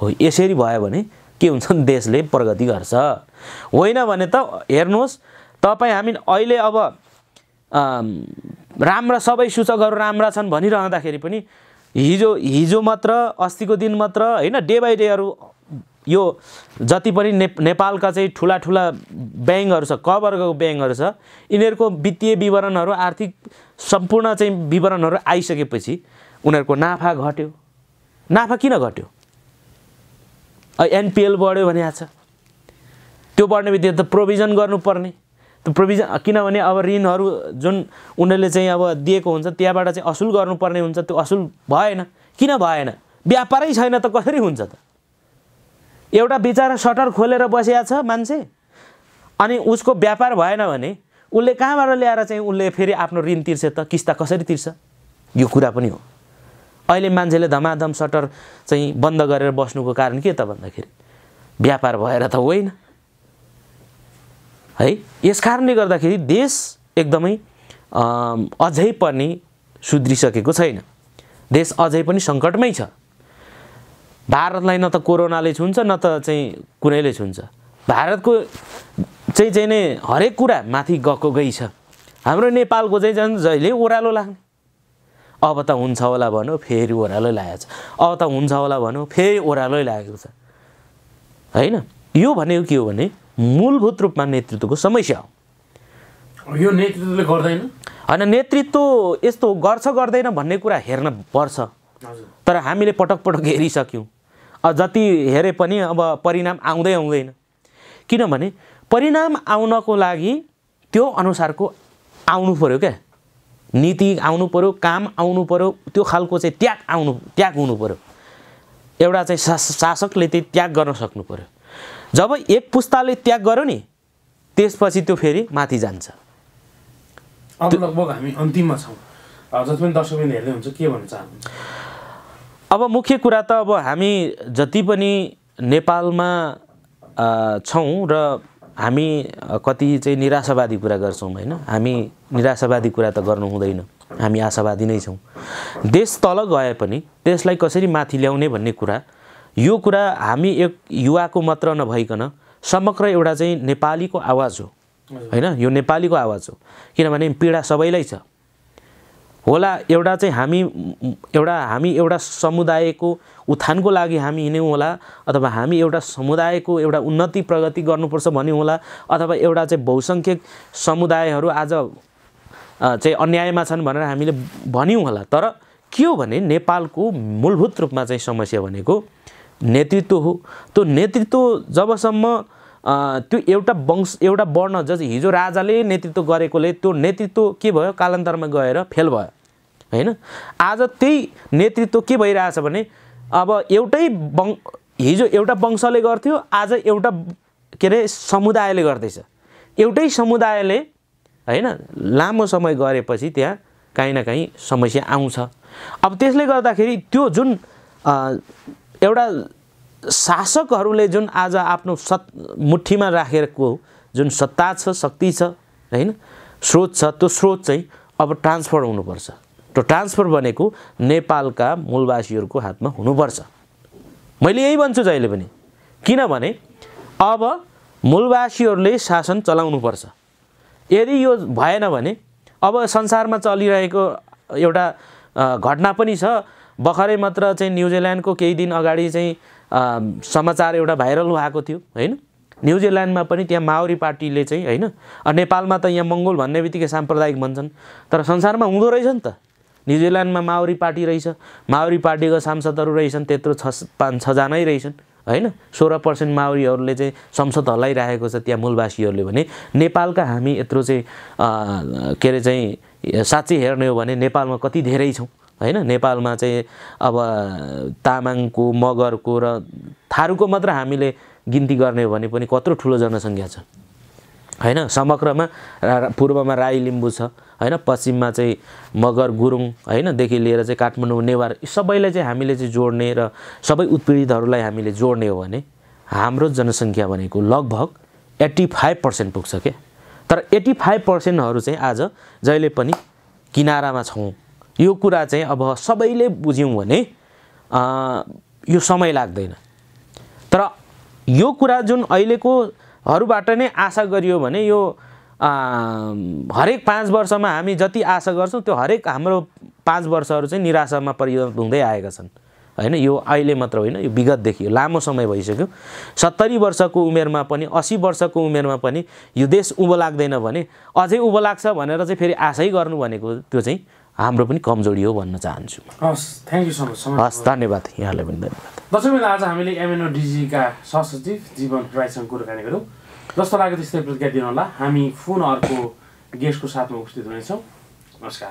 हो। यसरी भयो भने के हुन्छ? देशले प्रगति गर्छ। होइन भने त हेर्नुहोस् तपाई हामी अहिले अब राम्रो सबै सूचकहरु राम्रा छन् भनिरहँदाखेरि पनि हिजो हिजो मात्र अस्तिको दिन मात्र हैन डे बाइ डे हरु यो जति पनि ने, नेपालका चाहिँ ठूला ठूला बैंकहरु छ, क वर्गको बैंकहरु छ, इनेरको वित्तीय विवरणहरु आर्थिक सम्पूर्ण चाहिँ विवरणहरु आइसकेपछि उनीहरुको नाफा घट्यो। नाफा किन घट्यो? एनपीएल बढ्यो भने आछ। त्यो बढ्ने बित्तिकै त प्रोभिजन गर्नुपर्ने। त्यो प्रोभिजन किनभने अब ऋणहरु जुन उनीहरुले चाहिँ अब दिएको हुन्छ त्यहाँबाट चाहिँ असुल गर्नुपर्ने हुन्छ। त्यो असुल भएन। किन भएन? व्यापारै छैन त कसरी हुन्छ त? एउटा बिचारा सटर खोलेर बसेया छ मान्छे, अनि उसको व्यापार भएन भने उले कहाँबाट ल्याएर चाहिँ उले फेरि आफ्नो ऋण तिर्छ त? किस्ता कसरी तिर्छ? यो कुरा पनि हो। अहिले मान्छेले धमाधम सटर चाहिँ बन्द गरेर बस्नुको कारण के त भन्दाखेरि व्यापार भएर त होइन है। यस कारणले गर्दाखेरि देश एकदमै अझै पनि सुध्रिसकेको छैन। देश अझै पनि संकटमै छ। भारतलाई न त कोरोनाले छुन्छ न त चाहिँ कुनैले छुन्छ। भारतको चाहिँ चाहिँ नै हरेक कुरा माथि गएको गई छ। हाम्रो नेपालको चाहिँ झन् जहिले ओरालो लाग्ने। अब त हुन्छ होला भन्यो फेरि ओरालै लागेको छ। अब त हुन्छ होला भन्यो फेरि ओरालै लागेको छ हैन। यो भनेको के हो भने मूलभूत रूपमा नेतृत्वको समस्या हो। यो नेतृत्वले गर्दैन हैन। नेतृत्व यस्तो गर्छ गर्दैन भन्ने कुरा हेर्न पर्छ। तर हामीले पटक पटक हेरिसक्यौँ। जति हेरे पनि अब परिणाम आउँदै आउँदैन, किनभने परिणाम आउनको लागि त्यो अनुसारको आउनु पर्यो क्या, नीति आउनु पर्यो, काम आउनु पर्यो, त्यो खालको चाहिँ त्याग आउनु त्याग हुनु पर्यो। एउटा चाहिँ शासकले त्यो त्याग गर्न सक्नु पर्यो। जब एक पुस्ताले त्याग गर्यो नि त्यसपछि त्यो फेरि माथि जान्छ। अब लगभग हामी अन्तिममा छौँ, जति पनि दर्शकले हेर्दै हुन्छ के भन्न चाहनुहुन्छ? अब मुख्य कुरा त अब हामी जति पनि नेपालमा छौँ र हामी कति चाहिँ निराशावादी कुरा गर्छौँ हैन, हामी निराशावादी कुरा त गर्नु हुँदैन, हामी आशावादी नै छौँ। देश तल गए पनि त्यसलाई कसरी माथि ल्याउने भन्ने कुरा, यो कुरा हामी एक युवाको मात्र नभइकन समग्र एउटा चाहिँ नेपालीको आवाज हो हैन, यो नेपालीको आवाज हो। किनभने पीडा सबैलाई छ होला, एउटा चाहिँ हामी एउटा हामी एउटा समुदायको उत्थानको लागि हामी हिँड्यौँ होला, अथवा हामी एउटा समुदायको एउटा उन्नति प्रगति गर्नुपर्छ भन्यौँ होला, अथवा एउटा चाहिँ बहुसङ्ख्यक समुदायहरू आज चाहिँ अन्यायमा छन् भनेर हामीले भन्यौँ होला। तर के हो भने नेपालको मूलभूत रूपमा चाहिँ समस्या भनेको नेतृत्व हो। त्यो नेतृत्व जबसम्म त्यो एउटा वंश एउटा वर्ण जस्तै हिजो राजाले नेतृत्व गरेकोले त्यो नेतृत्व के भयो कालान्तरमा गएर फेल भयो हैन। आज त्यही नेतृत्व के भइरहेछ भने अब एउटै वंश, हिजो एउटा वंशले गर्थ्यो, आज एउटा के अरे समुदायले गर्दैछ। एउटै समुदायले हैन लामो समय गरेपछि त्यहाँ काहीँ न काहीँ समस्या आउँछ। अब त्यसले गर्दाखेरि त्यो जुन एउटा शासकहरूले जुन आज आफ्नो सत् मुठीमा राखेको जुन सत्ता छ, शक्ति छ हैन, स्रोत छ, त्यो स्रोत चाहिँ अब ट्रान्सफर हुनुपर्छ। त्यो ट्रान्सफर भनेको नेपालका मूलवासीहरूको हातमा हुनुपर्छ। मैले यही भन्छु जहिले पनि, किनभने अब मूलवासीहरूले शासन चलाउनुपर्छ। यदि यो भएन भने अब संसारमा चलिरहेको एउटा घटना पनि छ। भर्खरै मात्र चाहिँ न्यूजीलैंड को केही दिन अगाडि चाहिँ समाचार एउटा भाइरल भएको थियो हैन। न्यूजीलैंड में पनि त्यहाँ माओरी पार्टीले चाहिँ हैन, नेपालमा त यहाँ मङ्गोल भन्ने बित्तिकै सांप्रदायिक भन्छन्, तर संसारमा हुँदो रहेछ नि त। न्यूजीलैंड में माओरी पार्टी रहेछ, माओरी पार्टीको सांसदहरू रहेछन्, त्यत्रो छ पाँच छ जनै रहेछन् हैन। सोह्र पर्सेन्ट माओरीहरूले चाहिँ संसद हल्लाइरहेको छ त्यहाँ मूलवासीहरूले भने नेपालका हामी यत्रो चाहिँ के अरे चाहिँ साँच्चै हेर्ने हो भने नेपालमा कति धेरै छौँ हैन। नेपालमा चाहिँ अब तामाङको, मगरको र थारूको मात्र हामीले गिन्ती गर्ने हो भने पनि कत्रो ठुलो जनसङ्ख्या छ हैन। समग्रमा पूर्वमा राई लिम्बू छ हैन, पश्चिममा चाहिँ मगर गुरुङ हैनदेखि लिएर चाहिँ काठमाडौँ नेवार, सबैलाई चाहिँ हामीले चाहिँ जोड्ने र सबै उत्पीडितहरूलाई हामीले जोड्ने हो भने हाम्रो जनसङ्ख्या भनेको लगभग एट्टी फाइभ पर्सेन्ट पुग्छ क्या। तर एट्टी फाइभ पर्सेन्टहरू चाहिँ आज जहिले पनि किनारामा छौँ। यो कुरा चाहिँ अब सबैले बुझ्यौँ भने यो समय लाग्दैन। तर यो कुरा जुन अहिलेकोहरूबाट नै आशा गरियो भने यो हरेक पाँच वर्षमा हामी जति आशा गर्छौँ त्यो हरेक हाम्रो पाँच वर्षहरू चाहिँ निराशामा परिणत हुँदै आएका छन् हैन। यो अहिले मात्र होइन, यो विगतदेखि लामो समय भइसक्यो। सत्तरी वर्षको उमेरमा पनि, असी वर्षको उमेरमा पनि यो देश उँभो लाग्दैन भने अझै उँभो लाग्छ भनेर चाहिँ फेरि आशै गर्नु भनेको त्यो चाहिँ हाम्रो पनि कमजोरी हो भन्न चाहन्छु। हस्, थ्याङ्क यू सो मच। हस्, धन्यवाद, यहाँले पनि धन्यवाद। दर्शकबिन, आज हामीले एमएनओडिजीका सहसचिव जीवन रायसँग कुराकानी गऱ्यौँ। जस्तो लाग्यो त्यस्तै प्रतिक्रिया दिनुहोला। हामी फोन अर्को गेस्टको साथमा उपस्थित हुनेछौँ। नमस्कार।